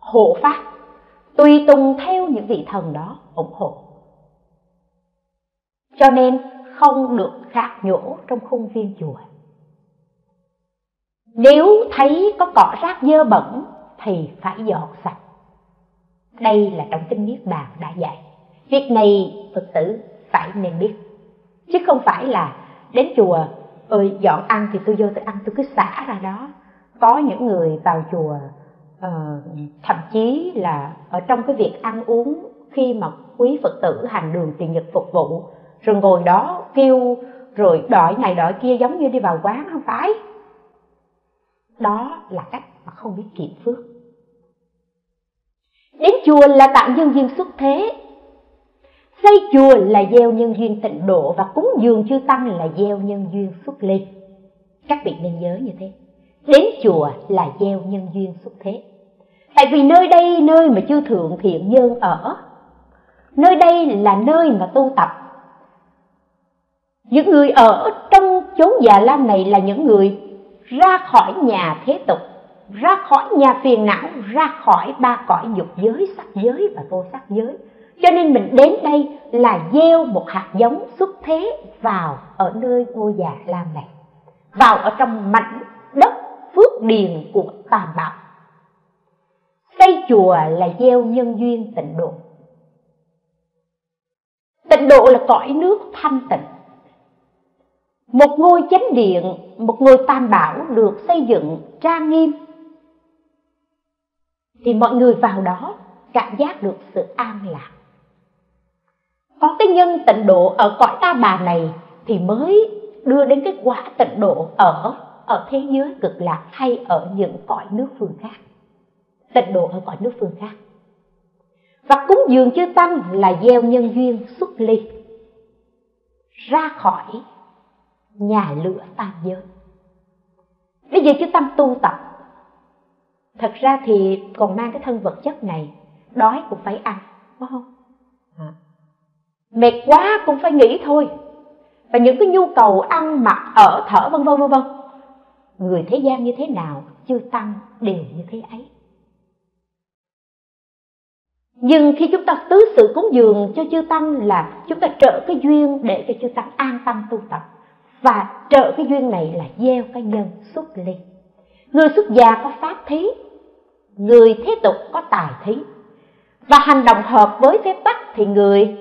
hộ pháp tùy tùng theo những vị thần đó ủng hộ. Cho nên không được khạc nhổ trong khuôn viên chùa. Nếu thấy có cỏ rác dơ bẩn thì phải dọn sạch. Đây là trong kinh Niết Bàn đã dạy. Việc này Phật tử phải nên biết, chứ không phải là đến chùa ơi dọn ăn thì tôi vô tôi ăn tôi cứ xả ra đó. Có những người vào chùa uh, thậm chí là ở trong cái việc ăn uống, khi mà quý Phật tử hành đường trì nhật phục vụ rồi ngồi đó kêu rồi đòi này đòi kia giống như đi vào quán, không phải. Đó là cách mà không biết kiệm phước. Đến chùa là tạo nhân duyên xuất thế, xây chùa là gieo nhân duyên tịnh độ, và cúng dường chư tăng là gieo nhân duyên xuất ly. Các vị nên nhớ như thế. Đến chùa là gieo nhân duyên xuất thế. Tại vì nơi đây nơi mà chư thượng thiện nhân ở, nơi đây là nơi mà tu tập. Những người ở trong chốn Già Lam này là những người ra khỏi nhà thế tục, ra khỏi nhà phiền não, ra khỏi ba cõi dục giới, sắc giới và vô sắc giới. Cho nên mình đến đây là gieo một hạt giống xuất thế vào ở nơi ngôi Già Lam này, vào ở trong mảnh đất phước điền của Tam Bảo. Xây chùa là gieo nhân duyên tịnh độ. Tịnh độ là cõi nước thanh tịnh. Một ngôi chánh điện, một ngôi Tam Bảo được xây dựng trang nghiêm thì mọi người vào đó cảm giác được sự an lạc. Có cái nhân tịnh độ ở cõi Ta Bà này thì mới đưa đến cái quả tịnh độ ở ở thế giới cực lạc hay ở những cõi nước phương khác. Tịnh độ ở cõi nước phương khác. Và cúng dường chư tăng là gieo nhân duyên xuất ly, ra khỏi nhà lửa tam giới. Bây giờ chư tăng tu tập, thật ra thì còn mang cái thân vật chất này, đói cũng phải ăn, đúng không? Mệt quá cũng phải nghỉ thôi. Và những cái nhu cầu ăn mặc ở thở vân vân vân vân, người thế gian như thế nào chư tăng đều như thế ấy. Nhưng khi chúng ta tứ sự cúng dường cho chư tăng là chúng ta trợ cái duyên để cho chư tăng an tâm tu tập, và trợ cái duyên này là gieo cái nhân xuất ly. Người xuất gia có pháp thí, người thế tục có tài thí, và hành động hợp với phép tắc thì người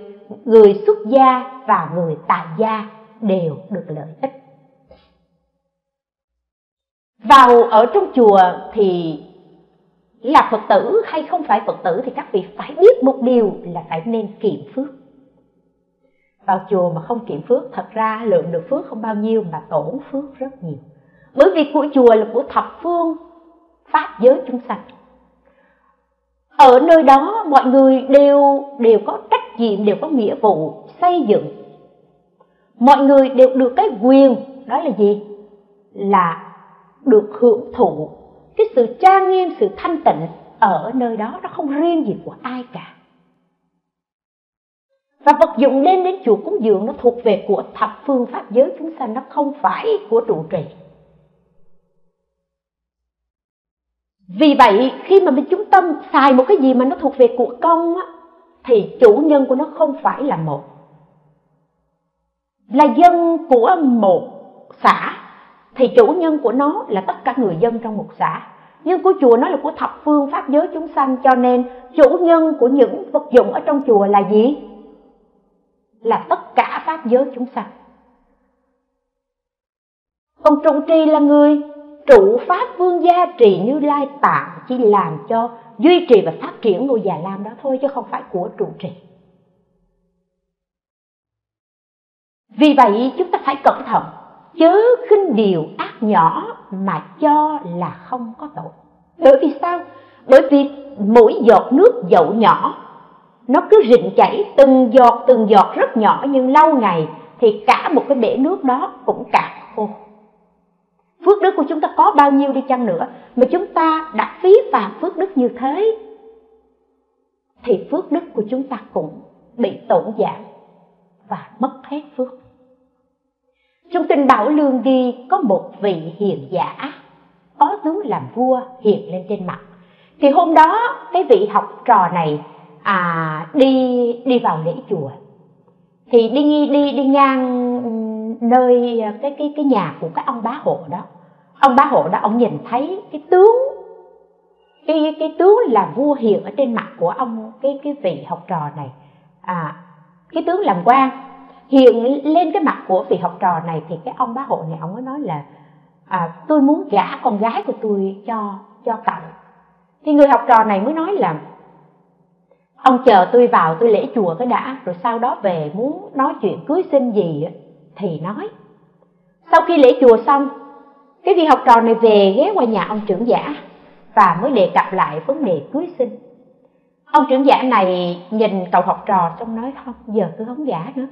người xuất gia và người tại gia đều được lợi ích. Vào ở trong chùa thì là Phật tử hay không phải Phật tử thì các vị phải biết một điều là phải nên kiệm phước. Vào chùa mà không kiệm phước, thật ra lượng được phước không bao nhiêu mà tổn phước rất nhiều. Bởi vì của chùa là của thập phương pháp giới chúng sanh. Ở nơi đó mọi người đều đều có trách nhiệm, đều có nghĩa vụ xây dựng. Mọi người đều được cái quyền, đó là gì? Là được hưởng thụ cái sự trang nghiêm, sự thanh tịnh ở nơi đó. Nó không riêng gì của ai cả. Và vật dụng đem đến chùa cúng dường nó thuộc về của thập phương pháp giới chúng sanh, nó không phải của trụ trì. Vì vậy khi mà mình chúng tâm xài một cái gì mà nó thuộc về của công á, thì chủ nhân của nó không phải là một, là dân của một xã, thì chủ nhân của nó là tất cả người dân trong một xã. Nhưng của chùa nó là của thập phương pháp giới chúng sanh, cho nên chủ nhân của những vật dụng ở trong chùa là gì? Là tất cả pháp giới chúng sanh. Còn trụ trì là người trụ pháp vương gia trì Như Lai tạng, chỉ làm cho duy trì và phát triển ngôi Già Lam đó thôi, chứ không phải của trụ trì. Vì vậy chúng ta phải cẩn thận, chớ khinh điều ác nhỏ mà cho là không có tội. Bởi vì sao? Bởi vì mỗi giọt nước dậu nhỏ nó cứ rịn chảy từng giọt từng giọt rất nhỏ, nhưng lâu ngày thì cả một cái bể nước đó cũng cạn khô. Phước đức của chúng ta có bao nhiêu đi chăng nữa mà chúng ta đặt phí vào phước đức như thế thì phước đức của chúng ta cũng bị tổn giảm và mất hết phước. Trong Kinh Bảo Lương ghi có một vị hiền giả có tướng làm vua hiện lên trên mặt. Thì hôm đó cái vị học trò này à, đi đi vào lễ chùa, thì đi đi đi ngang nơi cái cái cái nhà của cái ông bá hộ đó. Ông bá hộ đó ông nhìn thấy cái tướng cái cái tướng là vua hiện ở trên mặt của ông cái cái vị học trò này. À, cái tướng làm quan hiện lên cái mặt của vị học trò này thì cái ông bá hộ này ông mới nói là à, tôi muốn gả con gái của tôi cho cho cậu. Thì người học trò này mới nói là ông chờ tôi vào tôi lễ chùa cái đã, rồi sau đó về muốn nói chuyện cưới xin gì thì nói. Sau khi lễ chùa xong, cái vị học trò này về ghé qua nhà ông trưởng giả và mới đề cập lại vấn đề cưới xin. Ông trưởng giả này nhìn cậu học trò xong nói không, giờ tôi không gả nữa.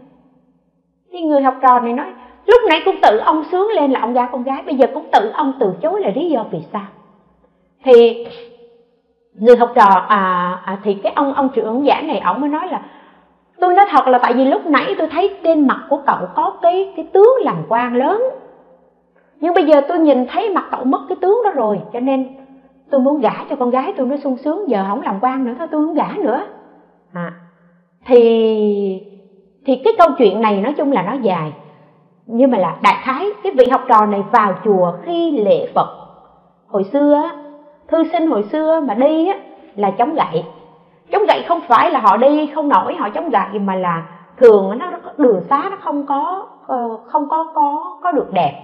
Thì người học trò này nói lúc nãy cũng tự ông sướng lên là ông gả con gái, bây giờ cũng tự ông từ chối là lý do vì sao? Thì người học trò à, à thì cái ông ông trưởng giả này ổng mới nói là tôi nói thật là tại vì lúc nãy tôi thấy trên mặt của cậu có cái cái tướng làm quan lớn, nhưng bây giờ tôi nhìn thấy mặt cậu mất cái tướng đó rồi, cho nên tôi muốn gả cho con gái tôi nó sung sướng, giờ không làm quan nữa thôi, tôi không gả nữa. À, thì thì cái câu chuyện này nói chung là nó dài, nhưng mà là đại khái cái vị học trò này vào chùa khi lễ Phật. Hồi xưa thư sinh hồi xưa mà đi á, là chống gậy. Chống gậy không phải là họ đi không nổi họ chống gậy, mà là thường nó đường xá nó không có không có có có được đẹp,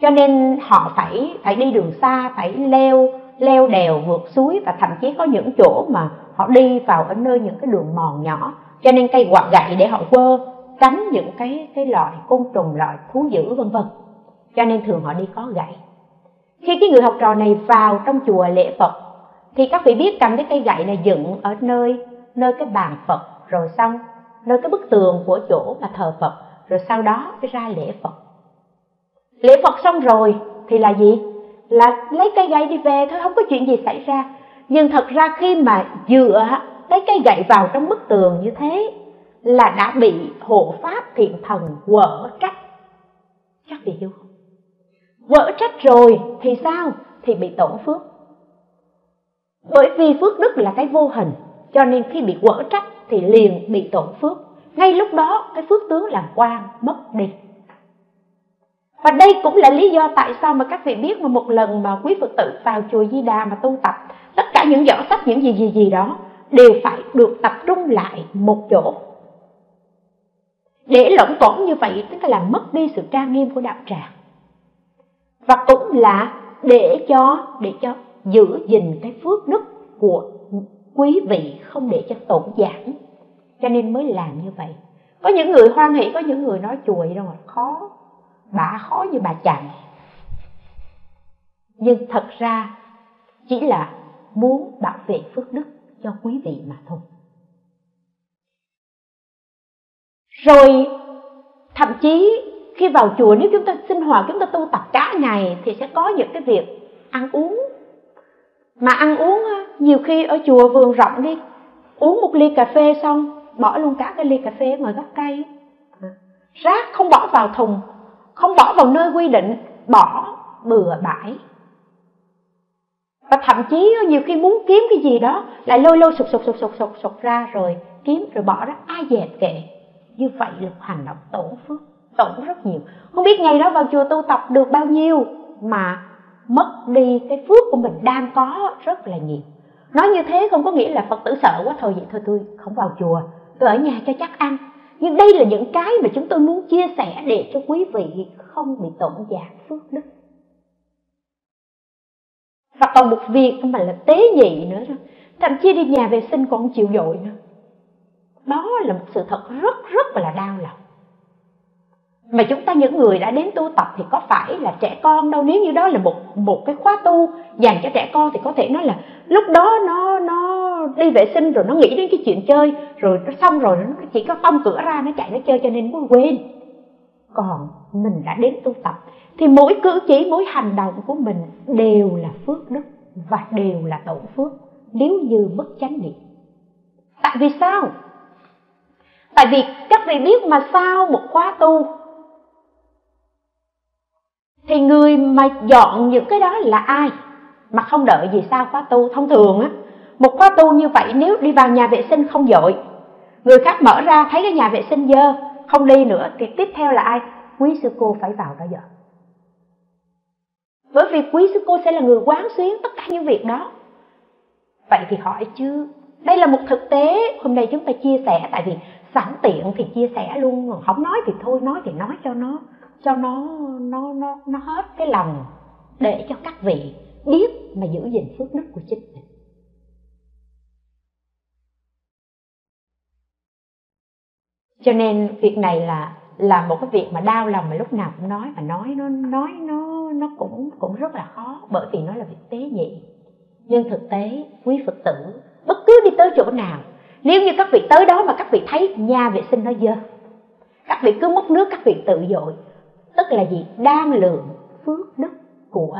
cho nên họ phải phải đi đường xa, phải leo leo đèo vượt suối, và thậm chí có những chỗ mà họ đi vào ở nơi những cái đường mòn nhỏ, cho nên cây quạt gậy để họ quơ tránh những cái cái loại côn trùng, loại thú dữ vân vân, cho nên thường họ đi có gậy. Khi cái người học trò này vào trong chùa lễ Phật thì các vị biết cầm cái cây gậy này dựng ở nơi nơi cái bàn Phật, rồi xong nơi cái bức tường của chỗ mà thờ Phật, rồi sau đó mới ra lễ Phật. Lễ Phật xong rồi thì là gì? Là lấy cây gậy đi về thôi, không có chuyện gì xảy ra. Nhưng thật ra khi mà dựa cái cây gậy vào trong bức tường như thế là đã bị hộ pháp thiện thần quở trách. Chắc vì hiểu không? Vỡ trách rồi thì sao? Thì bị tổn phước. Bởi vì phước đức là cái vô hình, cho nên khi bị vỡ trách thì liền bị tổn phước. Ngay lúc đó cái phước tướng làm quan mất đi. Và đây cũng là lý do tại sao mà các vị biết mà một lần mà quý Phật tử vào chùa Di Đà mà tu tập, tất cả những vở sách, những gì gì gì đó đều phải được tập trung lại một chỗ. Để lẫn tổn như vậy tức là làm mất đi sự trang nghiêm của đạo tràng, và cũng là để cho để cho giữ gìn cái phước đức của quý vị, không để cho tổn giảm, cho nên mới làm như vậy. Có những người hoan hỷ, có những người nói chùa vậy đâu mà khó, bà khó như bà chặn, nhưng thật ra chỉ là muốn bảo vệ phước đức cho quý vị mà thôi. Rồi thậm chí khi vào chùa, nếu chúng ta sinh hoạt, chúng ta tu tập cả ngày thì sẽ có những cái việc ăn uống. Mà ăn uống nhiều khi ở chùa vườn rộng đi, uống một ly cà phê xong bỏ luôn cả cái ly cà phê ngoài gốc cây. Rác không bỏ vào thùng, không bỏ vào nơi quy định, bỏ bừa bãi. Và thậm chí nhiều khi muốn kiếm cái gì đó lại lôi lôi sụp sụp sụp sụp sụp, sụp ra rồi kiếm rồi bỏ ra, ai dẹp kệ. Như vậy là hành động tổn phước, tổn rất nhiều. Không biết ngày đó vào chùa tu tập được bao nhiêu mà mất đi cái phước của mình đang có rất là nhiều. Nói như thế không có nghĩa là Phật tử sợ quá thôi vậy thôi tôi không vào chùa, tôi ở nhà cho chắc ăn. Nhưng đây là những cái mà chúng tôi muốn chia sẻ để cho quý vị không bị tổn giảm phước đức. Và còn một việc mà là tế nhị nữa đó. Thậm chí đi nhà vệ sinh còn không chịu dội nữa. Đó là một sự thật rất rất là đau lòng. Mà chúng ta những người đã đến tu tập thì có phải là trẻ con đâu. Nếu như đó là một một cái khóa tu dành cho trẻ con thì có thể nói là lúc đó nó nó đi vệ sinh rồi nó nghĩ đến cái chuyện chơi, rồi nó xong rồi nó chỉ có tông cửa ra nó chạy nó chơi, cho nên nó quên. còn mình đã đến tu tập, thì mỗi cử chỉ, mỗi hành động của mình đều là phước đức và đều là tổ phước nếu như bất chánh niệm. Tại vì sao? Tại vì các vị biết mà, sau một khóa tu thì người mà dọn những cái đó là ai mà không đợi gì sao khóa tu? Thông thường á, một khóa tu như vậy nếu đi vào nhà vệ sinh không dội, người khác mở ra thấy cái nhà vệ sinh dơ không đi nữa, thì tiếp theo là ai? Quý sư cô phải vào đó dọn. Bởi vì quý sư cô sẽ là người quán xuyến tất cả những việc đó. Vậy thì hỏi chứ, đây là một thực tế hôm nay chúng ta chia sẻ, tại vì sẵn tiện thì chia sẻ luôn, không nói thì thôi, nói thì nói cho nó cho nó nó nó nó hết cái lòng, để cho các vị biết mà giữ gìn phước đức của chính mình. Cho nên việc này là là một cái việc mà đau lòng, mà lúc nào cũng nói mà nói nó nói nó nó cũng cũng rất là khó, bởi vì nó là việc tế nhị. Nhưng thực tế quý Phật tử bất cứ đi tới chỗ nào, nếu như các vị tới đó mà các vị thấy nhà vệ sinh nó dơ, các vị cứ múc nước, các vị tự dội, tức là gì? Đang lượng phước đức của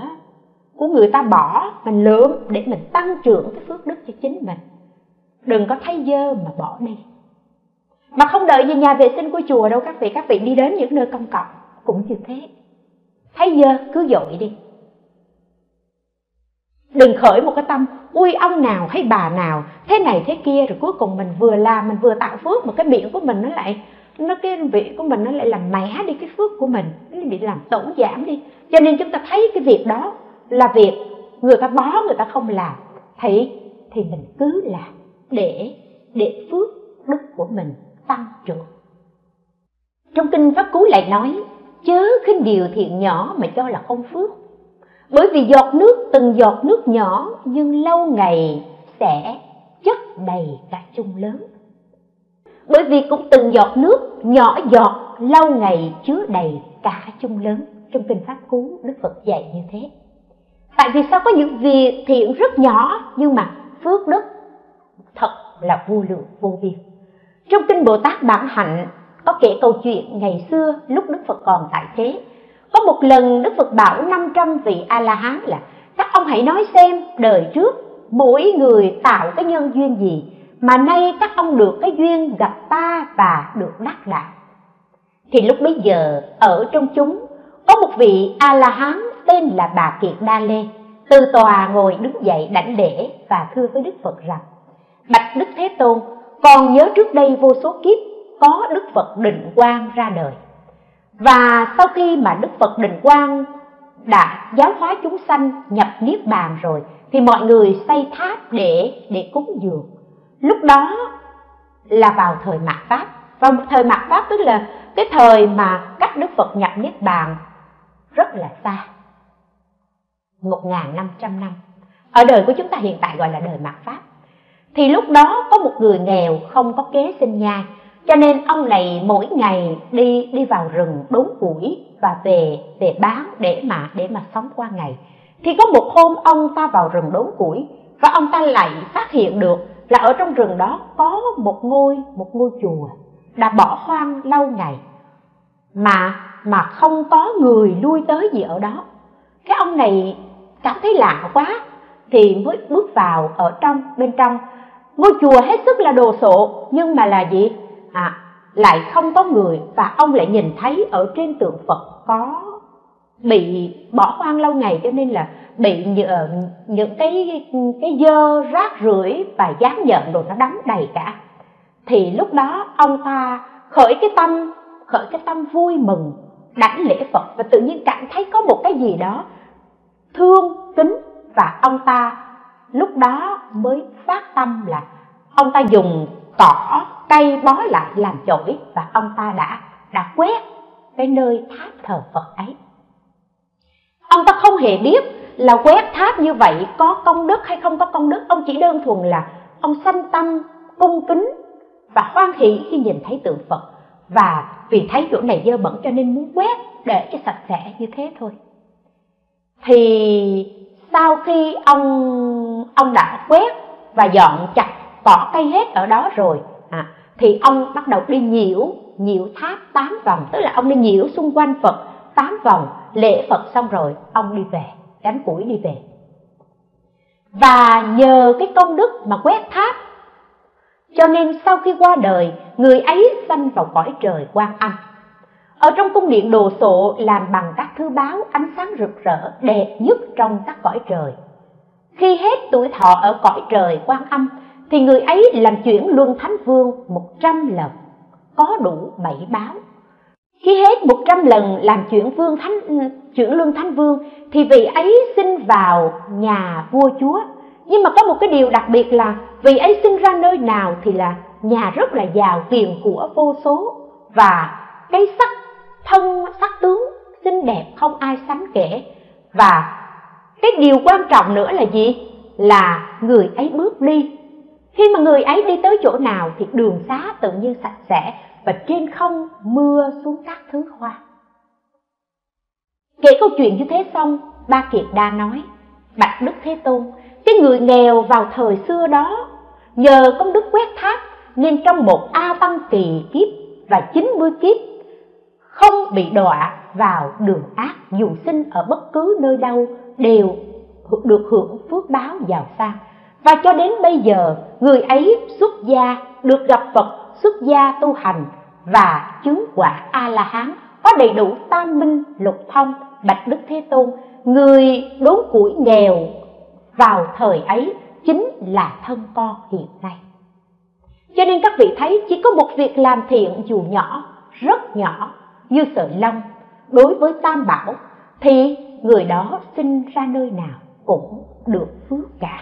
của người ta bỏ, mình lượm để mình tăng trưởng cái phước đức cho chính mình. Đừng có thấy dơ mà bỏ đi, mà không đợi gì nhà vệ sinh của chùa đâu các vị. Các vị đi đến những nơi công cộng cũng như thế, thấy dơ cứ dội đi. Đừng khởi một cái tâm ui ông nào hay bà nào thế này thế kia, rồi cuối cùng mình vừa làm mình vừa tạo phước, mà cái miệng của mình nó lại nó cái vị của mình nó lại làm mẻ đi cái phước của mình, nó bị làm tổn giảm đi. Cho nên chúng ta thấy cái việc đó là việc người ta bó, người ta không làm, thì thì mình cứ làm để để phước đức của mình tăng trưởng. Trong kinh Pháp Cú lại nói, chớ khinh điều thiện nhỏ mà cho là không phước, bởi vì giọt nước, từng giọt nước nhỏ nhưng lâu ngày sẽ chất đầy cả chung lớn. Bởi vì cũng từng giọt nước nhỏ giọt lâu ngày chứa đầy cả chung lớn. Trong kinh Pháp Cú Đức Phật dạy như thế. Tại vì sao có những việc thiện rất nhỏ nhưng mà phước đức thật là vô lượng vô biên. Trong kinh Bồ Tát Bản Hạnh có kể câu chuyện ngày xưa lúc Đức Phật còn tại thế. Có một lần Đức Phật bảo năm trăm vị A-la-hán là các ông hãy nói xem đời trước mỗi người tạo cái nhân duyên gì mà nay các ông được cái duyên gặp ta và được đắc đạo. Thì lúc bấy giờ ở trong chúng có một vị A-la-hán tên là Bà Kiệt Đa Lê, từ tòa ngồi đứng dậy đảnh lễ và thưa với Đức Phật rằng: Bạch Đức Thế Tôn, còn nhớ trước đây vô số kiếp có Đức Phật Định Quang ra đời, và sau khi mà Đức Phật Định Quang đã giáo hóa chúng sanh nhập niết bàn rồi thì mọi người xây tháp để để cúng dường. Lúc đó là vào thời mạt Pháp. Vào thời mạt Pháp tức là cái thời mà cách Đức Phật nhập niết bàn rất là xa, một nghìn năm trăm năm. Ở đời của chúng ta hiện tại gọi là đời mạt Pháp. Thì lúc đó có một người nghèo không có kế sinh nhai, cho nên ông này mỗi ngày đi đi vào rừng đốn củi và về về bán để mà để mà sống qua ngày. Thì có một hôm ông ta vào rừng đốn củi và ông ta lại phát hiện được là ở trong rừng đó có một ngôi một ngôi chùa đã bỏ hoang lâu ngày mà mà không có người lui tới gì ở đó. Cái ông này cảm thấy lạ quá thì mới bước vào ở trong bên trong ngôi chùa, hết sức là đồ sộ nhưng mà là gì? À, lại không có người, và ông lại nhìn thấy ở trên tượng Phật có bị bỏ hoang lâu ngày, cho nên là bị những cái cái dơ rác rưởi và dáng nhợn đồ nó đóng đầy cả. Thì lúc đó ông ta khởi cái tâm khởi cái tâm vui mừng đảnh lễ Phật, và tự nhiên cảm thấy có một cái gì đó thương kính, và ông ta lúc đó mới phát tâm là ông ta dùng cỏ cây bó lại làm chổi, và ông ta đã đã quét cái nơi tháp thờ Phật ấy. Ông ta không hề biết là quét tháp như vậy có công đức hay không có công đức, ông chỉ đơn thuần là ông sanh tâm cung kính và hoan hỷ khi nhìn thấy tượng Phật, và vì thấy chỗ này dơ bẩn cho nên muốn quét để cho sạch sẽ như thế thôi. Thì sau khi ông ông đã quét và dọn chặt cỏ cây hết ở đó rồi, à, thì ông bắt đầu đi nhiễu nhiễu tháp tám vòng, tức là ông đi nhiễu xung quanh Phật tám vòng, lễ Phật xong rồi ông đi về, đánh củi đi về. Và nhờ cái công đức mà quét tháp, cho nên sau khi qua đời, người ấy sanh vào cõi trời Quan Âm. Ở trong cung điện đồ sộ làm bằng các thứ báo ánh sáng rực rỡ, đẹp nhất trong các cõi trời. Khi hết tuổi thọ ở cõi trời Quan Âm thì người ấy làm chuyển luân Thánh Vương một trăm lần, có đủ bảy báo. Khi hết một trăm lần làm chuyển vương thánh chuyển luân Thánh Vương thì vị ấy sinh vào nhà vua chúa. Nhưng mà có một cái điều đặc biệt là vị ấy sinh ra nơi nào thì là nhà rất là giàu, tiền của vô số, và cái sắc thân sắc tướng xinh đẹp không ai sánh kể. Và cái điều quan trọng nữa là gì? Là người ấy bước đi, khi mà người ấy đi tới chỗ nào thì đường xá tự nhiên sạch sẽ, và trên không mưa xuống các thứ hoa. Kể câu chuyện như thế xong, Ba Kiệt Đa nói: Bạch Đức Thế Tôn, cái người nghèo vào thời xưa đó nhờ công đức quét tháp nên trong một A Tăng kỳ kiếp và chín mươi kiếp không bị đọa vào đường ác, dù sinh ở bất cứ nơi đâu đều được hưởng phước báo giàu sang. Và cho đến bây giờ người ấy xuất gia, được gặp Phật, xuất gia tu hành và chứng quả A-la-hán, có đầy đủ tam minh lục thông. Bạch Đức Thế Tôn, người đốn củi nghèo vào thời ấy chính là thân con hiện nay. Cho nên các vị thấy, chỉ có một việc làm thiện dù nhỏ, rất nhỏ như sợi lông đối với tam bảo, thì người đó sinh ra nơi nào cũng được phước cả.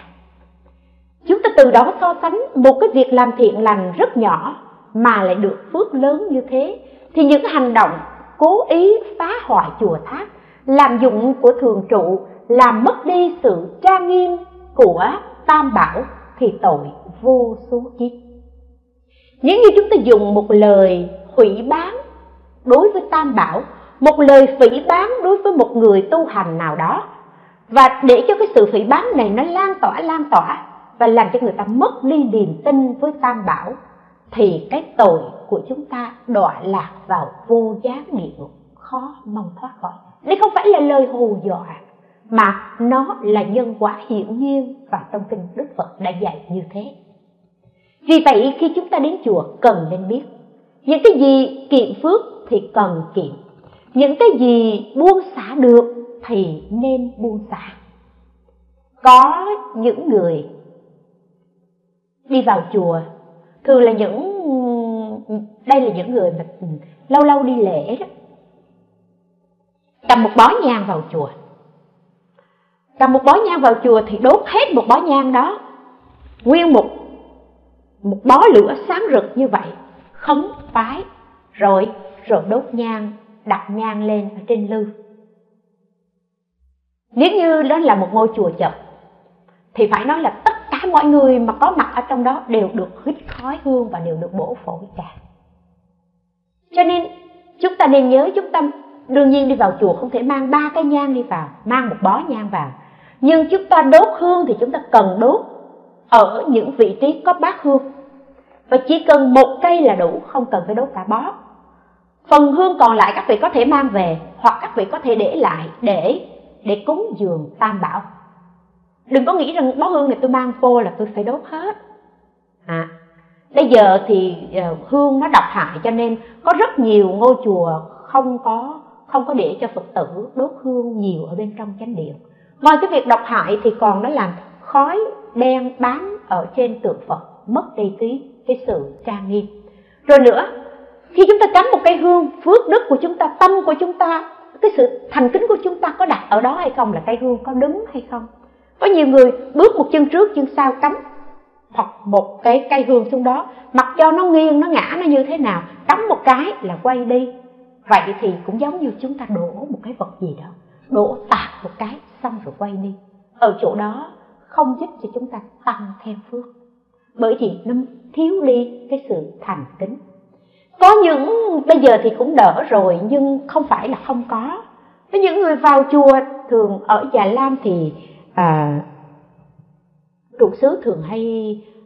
Chúng ta từ đó so sánh một cái việc làm thiện lành rất nhỏ mà lại được phước lớn như thế, thì những hành động cố ý phá hoại chùa tháp, làm dụng của thường trụ, làm mất đi sự trang nghiêm của tam bảo thì tội vô số kiếp. Nếu như chúng ta dùng một lời hủy báng đối với tam bảo, một lời phỉ báng đối với một người tu hành nào đó, và để cho cái sự phỉ báng này nó lan tỏa lan tỏa và làm cho người ta mất đi niềm tin với tam bảo, thì cái tội của chúng ta đọa lạc vào vô gián địa ngục, khó mong thoát khỏi. Đây không phải là lời hù dọa, mà nó là nhân quả hiển nhiên, và trong kinh Đức Phật đã dạy như thế. Vì vậy khi chúng ta đến chùa cần nên biết những cái gì kiệm phước thì cần kiệm, những cái gì buông xả được thì nên buông xả. Có những người đi vào chùa, thường là những đây là những người mà lâu lâu đi lễ đó, cầm một bó nhang vào chùa, cầm một bó nhang vào chùa thì đốt hết một bó nhang đó, nguyên một một bó lửa sáng rực như vậy, khấn vái rồi rồi đốt nhang, đặt nhang lên ở trên lư. Nếu như đó là một ngôi chùa chợ thì phải nói là tất cả mọi người mà có mặt ở trong đó đều được hít khói hương và đều được bổ phổi cả. Cho nên chúng ta nên nhớ, chúng ta đương nhiên đi vào chùa không thể mang ba cái nhang đi vào, mang một bó nhang vào. Nhưng chúng ta đốt hương thì chúng ta cần đốt ở những vị trí có bát hương, và chỉ cần một cây là đủ, không cần phải đốt cả bó. Phần hương còn lại các vị có thể mang về, hoặc các vị có thể để lại để để cúng dường tam bảo. Đừng có nghĩ rằng bó hương này tôi mang vô là tôi phải đốt hết. À, bây giờ thì hương nó độc hại, cho nên có rất nhiều ngôi chùa không có không có để cho Phật tử đốt hương nhiều ở bên trong chánh điện. Ngoài cái việc độc hại thì còn nó làm khói đen bám ở trên tượng Phật, mất đi cái cái sự trang nghiêm. Rồi nữa, khi chúng ta cắm một cây hương, phước đức của chúng ta, tâm của chúng ta, cái sự thành kính của chúng ta có đặt ở đó hay không, là cây hương có đứng hay không. Có nhiều người bước một chân trước chân sau cắm hoặc một cái cây hương xuống đó, mặc cho nó nghiêng, nó ngã, nó như thế nào, cắm một cái là quay đi. Vậy thì cũng giống như chúng ta đổ một cái vật gì đó, đổ tạt một cái xong rồi quay đi. Ở chỗ đó không giúp cho chúng ta tăng thêm phước, bởi vì nó thiếu đi cái sự thành kính. Có những bây giờ thì cũng đỡ rồi, nhưng không phải là không có. Với những người vào chùa, thường ở Già Lam thì à, trụ xứ thường hay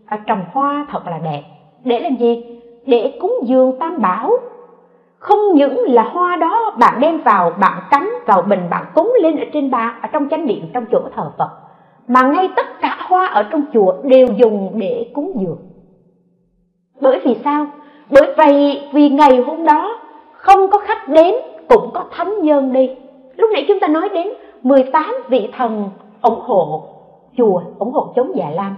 à, trồng hoa thật là đẹp. Để làm gì? Để cúng dường tam bảo, Không những là hoa đó bạn đem vào, bạn cắm vào bình, bạn cúng lên ở trên bàn, ở trong chánh điện, trong chỗ thờ Phật, mà ngay tất cả hoa ở trong chùa đều dùng để cúng dường. Bởi vì sao? Bởi vậy vì ngày hôm đó không có khách đến cũng có thánh nhân đi. Lúc nãy chúng ta nói đến mười tám vị thần ủng hộ chùa, ủng hộ chống Già Lam.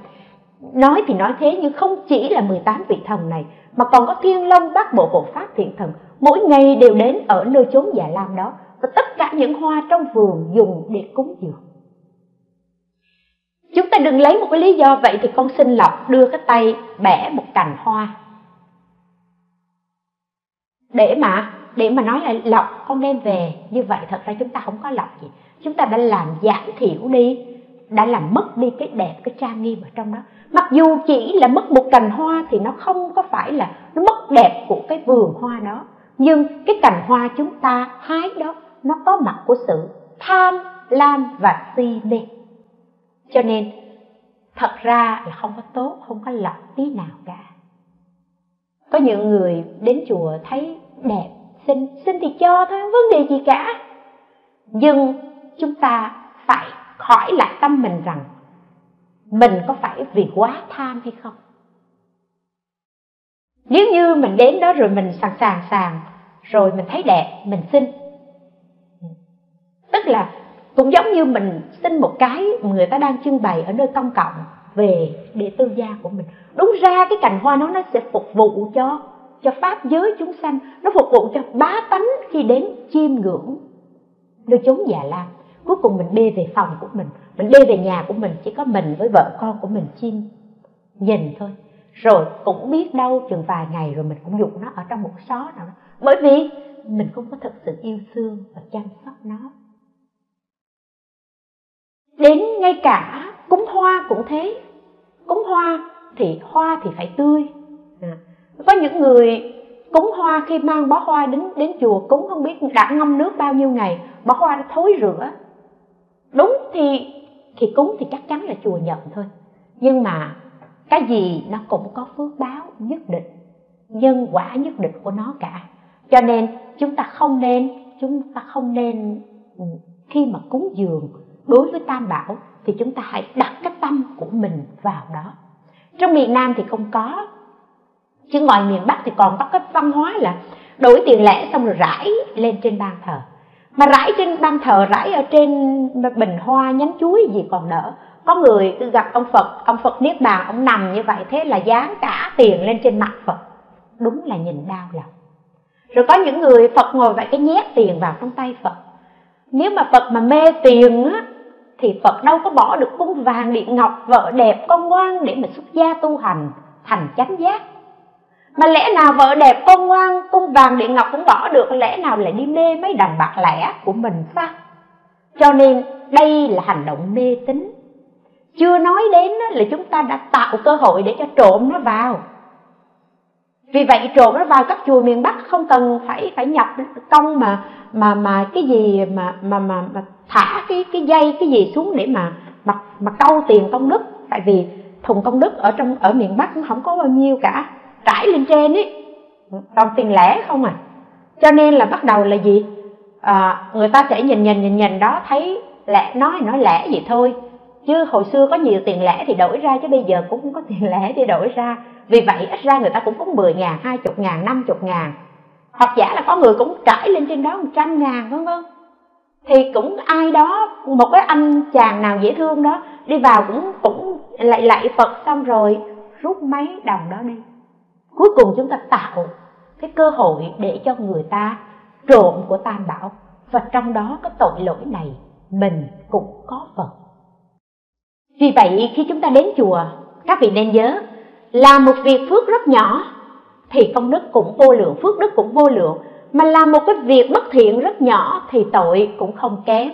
Nói thì nói thế nhưng không chỉ là mười tám vị thần này, mà còn có Thiên Long Bát Bộ, Hộ Pháp, Thiện Thần, mỗi ngày đều đến ở nơi chốn Già Lam đó, và tất cả những hoa trong vườn dùng để cúng dường. Chúng ta đừng lấy một cái lý do vậy thì con xin lọc đưa cái tay bẻ một cành hoa để mà để mà nói là lọc con đem về. Như vậy thật ra chúng ta không có lọc gì, chúng ta đã làm giảm thiểu đi, đã làm mất đi cái đẹp, cái trang nghiêm ở trong đó. Mặc dù chỉ là mất một cành hoa thì nó không có phải là nó mất đẹp của cái vườn hoa đó, nhưng cái cành hoa chúng ta hái đó nó có mặt của sự tham lam và si mê. Cho nên thật ra là không có tốt, không có lọc tí nào cả. Có những người đến chùa thấy đẹp, xin, xin thì cho thôi, không vấn đề gì cả. Nhưng chúng ta phải hỏi lại tâm mình rằng mình có phải vì quá tham hay không. Nếu như mình đến đó rồi mình sàng sàng sàng rồi mình thấy đẹp mình xin, tức là cũng giống như mình xin một cái người ta đang trưng bày ở nơi công cộng về để tư gia của mình. Đúng ra cái cành hoa đó nó sẽ phục vụ cho cho pháp giới chúng sanh, nó phục vụ cho bá tánh khi đến chiêm ngưỡng nơi chốn Già Lam. Cuối cùng mình bê về phòng của mình, mình bê về nhà của mình, chỉ có mình với vợ con của mình chiêm nhìn thôi. Rồi cũng biết đâu chừng vài ngày rồi mình cũng dục nó ở trong một xó nào đó, bởi vì mình không có thật sự yêu thương và chăm sóc nó. Đến ngay cả cúng hoa cũng thế. Cúng hoa thì hoa thì phải tươi. Có những người cúng hoa khi mang bó hoa đến đến chùa cúng không biết đã ngâm nước bao nhiêu ngày, bó hoa đã thối rữa. Đúng thì khi cúng thì chắc chắn là chùa nhận thôi, nhưng mà cái gì nó cũng có phước báo nhất định, nhân quả nhất định của nó cả. Cho nên chúng ta không nên chúng ta không nên khi mà cúng dường đối với Tam Bảo thì chúng ta hãy đặt cái tâm của mình vào đó. Trong miền Nam thì không có, chứ ngoài miền Bắc thì còn có cái văn hóa là đổi tiền lẻ xong rồi rải lên trên ban thờ. Mà rải trên ban thờ, rải ở trên bình hoa, nhánh chuối gì còn đỡ. Có người cứ gặp ông Phật, ông Phật Niết Bàn, ông nằm như vậy, thế là dán cả tiền lên trên mặt Phật. Đúng là nhìn đau lòng. Rồi có những người Phật ngồi vậy cái nhét tiền vào trong tay Phật. Nếu mà Phật mà mê tiền á thì Phật đâu có bỏ được cung vàng điện ngọc, vợ đẹp con ngoan để mà xuất gia tu hành thành chánh giác. Mà lẽ nào vợ đẹp con ngoan, cung vàng điện ngọc cũng bỏ được, lẽ nào lại đi mê mấy đồng bạc lẻ của mình sao? Cho nên đây là hành động mê tín. Chưa nói đến là chúng ta đã tạo cơ hội để cho trộm nó vào. Vì vậy trộm nó vào các chùa miền Bắc không cần phải phải nhập công mà mà mà cái gì mà mà mà, mà thả cái cái dây cái gì xuống để mà mà, mà câu tiền công đức, tại vì thùng công đức ở trong ở miền Bắc cũng không có bao nhiêu cả, trải lên trên ý toàn tiền lẻ không à. Cho nên là bắt đầu là gì à, người ta sẽ nhìn nhìn nhìn nhìn đó, thấy lẻ nói nói lẻ gì thôi, chứ hồi xưa có nhiều tiền lẻ thì đổi ra, chứ bây giờ cũng không có tiền lẻ để đổi ra. Vì vậy ít ra người ta cũng có mười ngàn, hai mươi ngàn, năm mươi ngàn, hoặc giả là có người cũng trải lên trên đó một trăm ngàn, vân vân. Thì cũng ai đó, một cái anh chàng nào dễ thương đó đi vào cũng cũng lạy lạy Phật xong rồi rút mấy đồng đó đi. Cuối cùng chúng ta tạo cái cơ hội để cho người ta trộm của Tam Bảo, và trong đó có tội lỗi này mình cũng có phần. Vì vậy khi chúng ta đến chùa, các vị nên nhớ, làm một việc phước rất nhỏ thì công đức cũng vô lượng, phước đức cũng vô lượng, mà làm một cái việc bất thiện rất nhỏ thì tội cũng không kém.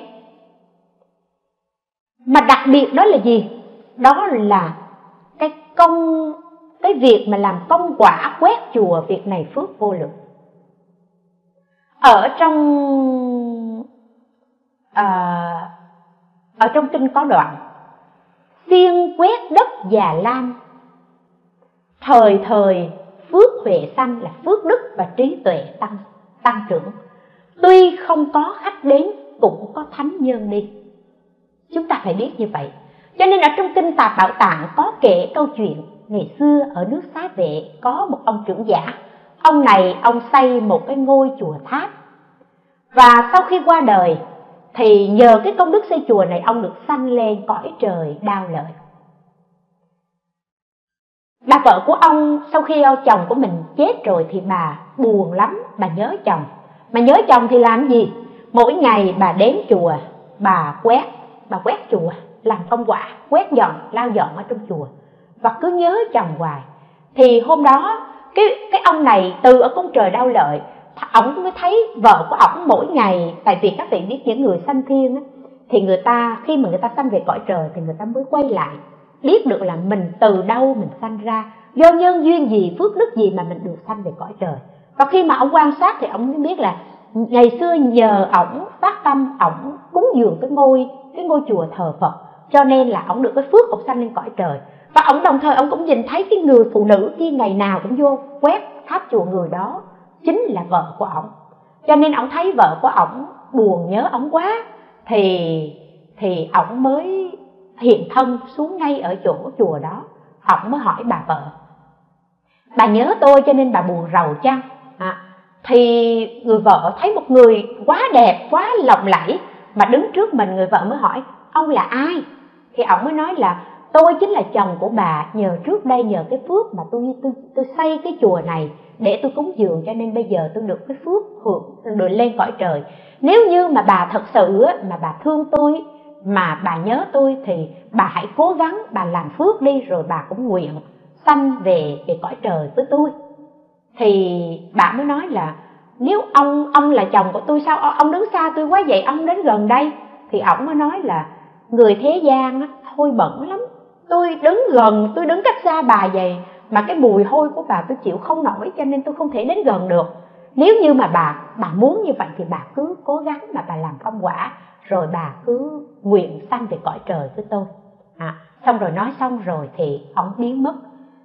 Mà đặc biệt đó là gì? Đó là cái công cái việc mà làm công quả quét chùa, việc này phước vô lượng. Ở trong à, ở trong kinh có đoạn xiên quét đất Già Lam, thời thời phước huệ sanh là phước đức và trí tuệ tăng tăng trưởng. Tuy không có khách đến cũng có thánh nhân đi. Chúng ta phải biết như vậy. Cho nên ở trong kinh Tạp Bảo Tạng có kể câu chuyện ngày xưa ở nước Xá Vệ có một ông trưởng giả. Ông này ông xây một cái ngôi chùa tháp, và sau khi qua đời thì nhờ cái công đức xây chùa này ông được sanh lên cõi trời Đao Lợi. Bà vợ của ông sau khi chồng của mình chết rồi thì bà buồn lắm, bà nhớ chồng. Mà nhớ chồng thì làm gì? Mỗi ngày bà đến chùa, bà quét, bà quét chùa, làm công quả, quét dọn, lau dọn ở trong chùa. Và cứ nhớ chồng hoài. Thì hôm đó cái cái ông này từ ở cung trời Đao Lợi, ổng mới thấy vợ của ổng mỗi ngày, tại vì các vị biết những người sanh thiên á, thì người ta khi mà người ta sanh về cõi trời thì người ta mới quay lại, biết được là mình từ đâu mình sanh ra, do nhân duyên gì, phước đức gì mà mình được sanh về cõi trời. Và khi mà ổng quan sát thì ổng mới biết là ngày xưa nhờ ổng phát tâm, ổng cúng dường cái ngôi cái ngôi chùa thờ Phật, cho nên là ổng được cái phước, ổng sanh lên cõi trời. Và ổng đồng thời ổng cũng nhìn thấy cái người phụ nữ kia ngày nào cũng vô quét tháp chùa, người đó chính là vợ của ổng. Cho nên ổng thấy vợ của ổng buồn nhớ ổng quá, thì thì ổng mới hiện thân xuống ngay ở chỗ chùa đó. Ổng mới hỏi bà vợ, bà nhớ tôi cho nên bà buồn rầu chăng? À, thì người vợ thấy một người quá đẹp, quá lộng lẫy mà đứng trước mình, người vợ mới hỏi ông là ai? Thì ổng mới nói là tôi chính là chồng của bà, nhờ trước đây nhờ cái phước mà tôi tôi, tôi xây cái chùa này để tôi cúng dường, cho nên bây giờ tôi được cái phước hưởng được lên cõi trời. Nếu như mà bà thật sự mà bà thương tôi, mà bà nhớ tôi, thì bà hãy cố gắng bà làm phước đi, rồi bà cũng nguyện sanh về về cõi trời với tôi. Thì bà mới nói là nếu ông ông là chồng của tôi, sao ông đứng xa tôi quá vậy, ông đến gần đây. Thì ổng mới nói là người thế gian hôi bẩn lắm, tôi đứng gần, tôi đứng cách xa bà vậy mà cái mùi hôi của bà tôi chịu không nổi, cho nên tôi không thể đến gần được. Nếu như mà bà bà muốn như vậy thì bà cứ cố gắng mà bà làm công quả, rồi bà cứ nguyện sanh về cõi trời với tôi. À, xong rồi nói xong rồi thì ổng biến mất.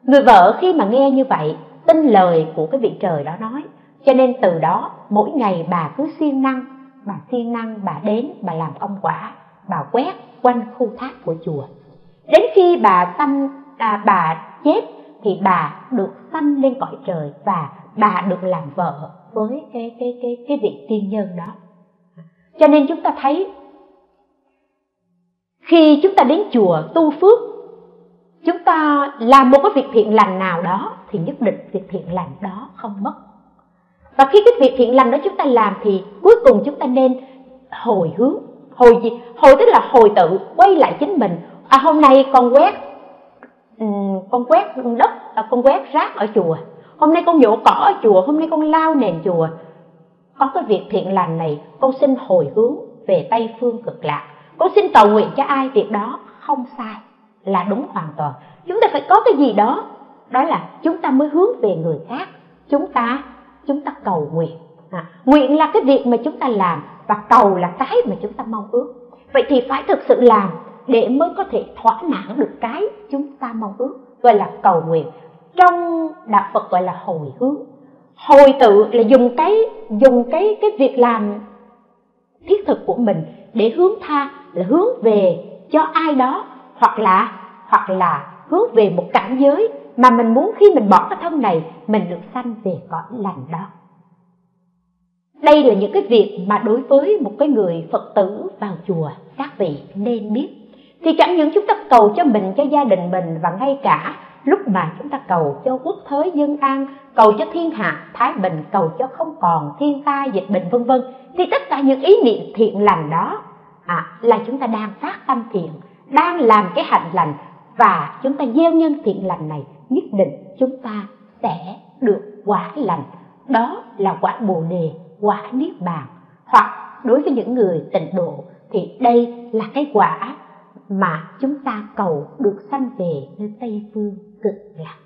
Người vợ khi mà nghe như vậy tin lời của cái vị trời đó nói, cho nên từ đó mỗi ngày bà cứ siêng năng, bà siêng năng bà đến bà làm công quả, bà quét quanh khu tháp của chùa. Đến khi bà sanh, à, bà chết thì bà được sanh lên cõi trời, và bà được làm vợ với cái cái cái cái vị tiên nhân đó. Cho nên chúng ta thấy khi chúng ta đến chùa tu phước, chúng ta làm một cái việc thiện lành nào đó thì nhất định việc thiện lành đó không mất. Và khi cái việc thiện lành đó chúng ta làm thì cuối cùng chúng ta nên hồi hướng. Hồi gì? Hồi tức là hồi tự quay lại chính mình. À, hôm nay con quét con quét đất, con quét rác ở chùa, hôm nay con nhổ cỏ ở chùa, hôm nay con lau nền chùa. Có cái việc thiện lành này con xin hồi hướng về Tây Phương Cực Lạc, con xin cầu nguyện cho ai, việc đó không sai, là đúng hoàn toàn. Chúng ta phải có cái gì đó, đó là chúng ta mới hướng về người khác, chúng ta chúng ta cầu nguyện. À, nguyện là cái việc mà chúng ta làm, và cầu là cái mà chúng ta mong ước. Vậy thì phải thực sự làm để mới có thể thỏa mãn được cái chúng ta mong ước, gọi là cầu nguyện. Trong đạo Phật gọi là hồi hướng. Hồi tự là dùng cái dùng cái cái việc làm thiết thực của mình để hướng tha, là hướng về cho ai đó, hoặc là hoặc là hướng về một cảnh giới mà mình muốn khi mình bỏ cái thân này mình được sanh về cõi lành đó. Đây là những cái việc mà đối với một cái người Phật tử vào chùa các vị nên biết. Thì chẳng những chúng ta cầu cho mình, cho gia đình mình, và ngay cả lúc mà chúng ta cầu cho quốc thới dân an, cầu cho thiên hạ thái bình, cầu cho không còn thiên tai dịch bệnh vân vân, thì tất cả những ý niệm thiện lành đó à, là chúng ta đang phát tâm thiện, đang làm cái hạnh lành, và chúng ta gieo nhân thiện lành này, nhất định chúng ta sẽ được quả lành. Đó là quả Bồ Đề, quả Niết Bàn. Hoặc đối với những người tịnh độ thì đây là cái quả mà chúng ta cầu được sanh về nơi Tây Phương Cực Lạc.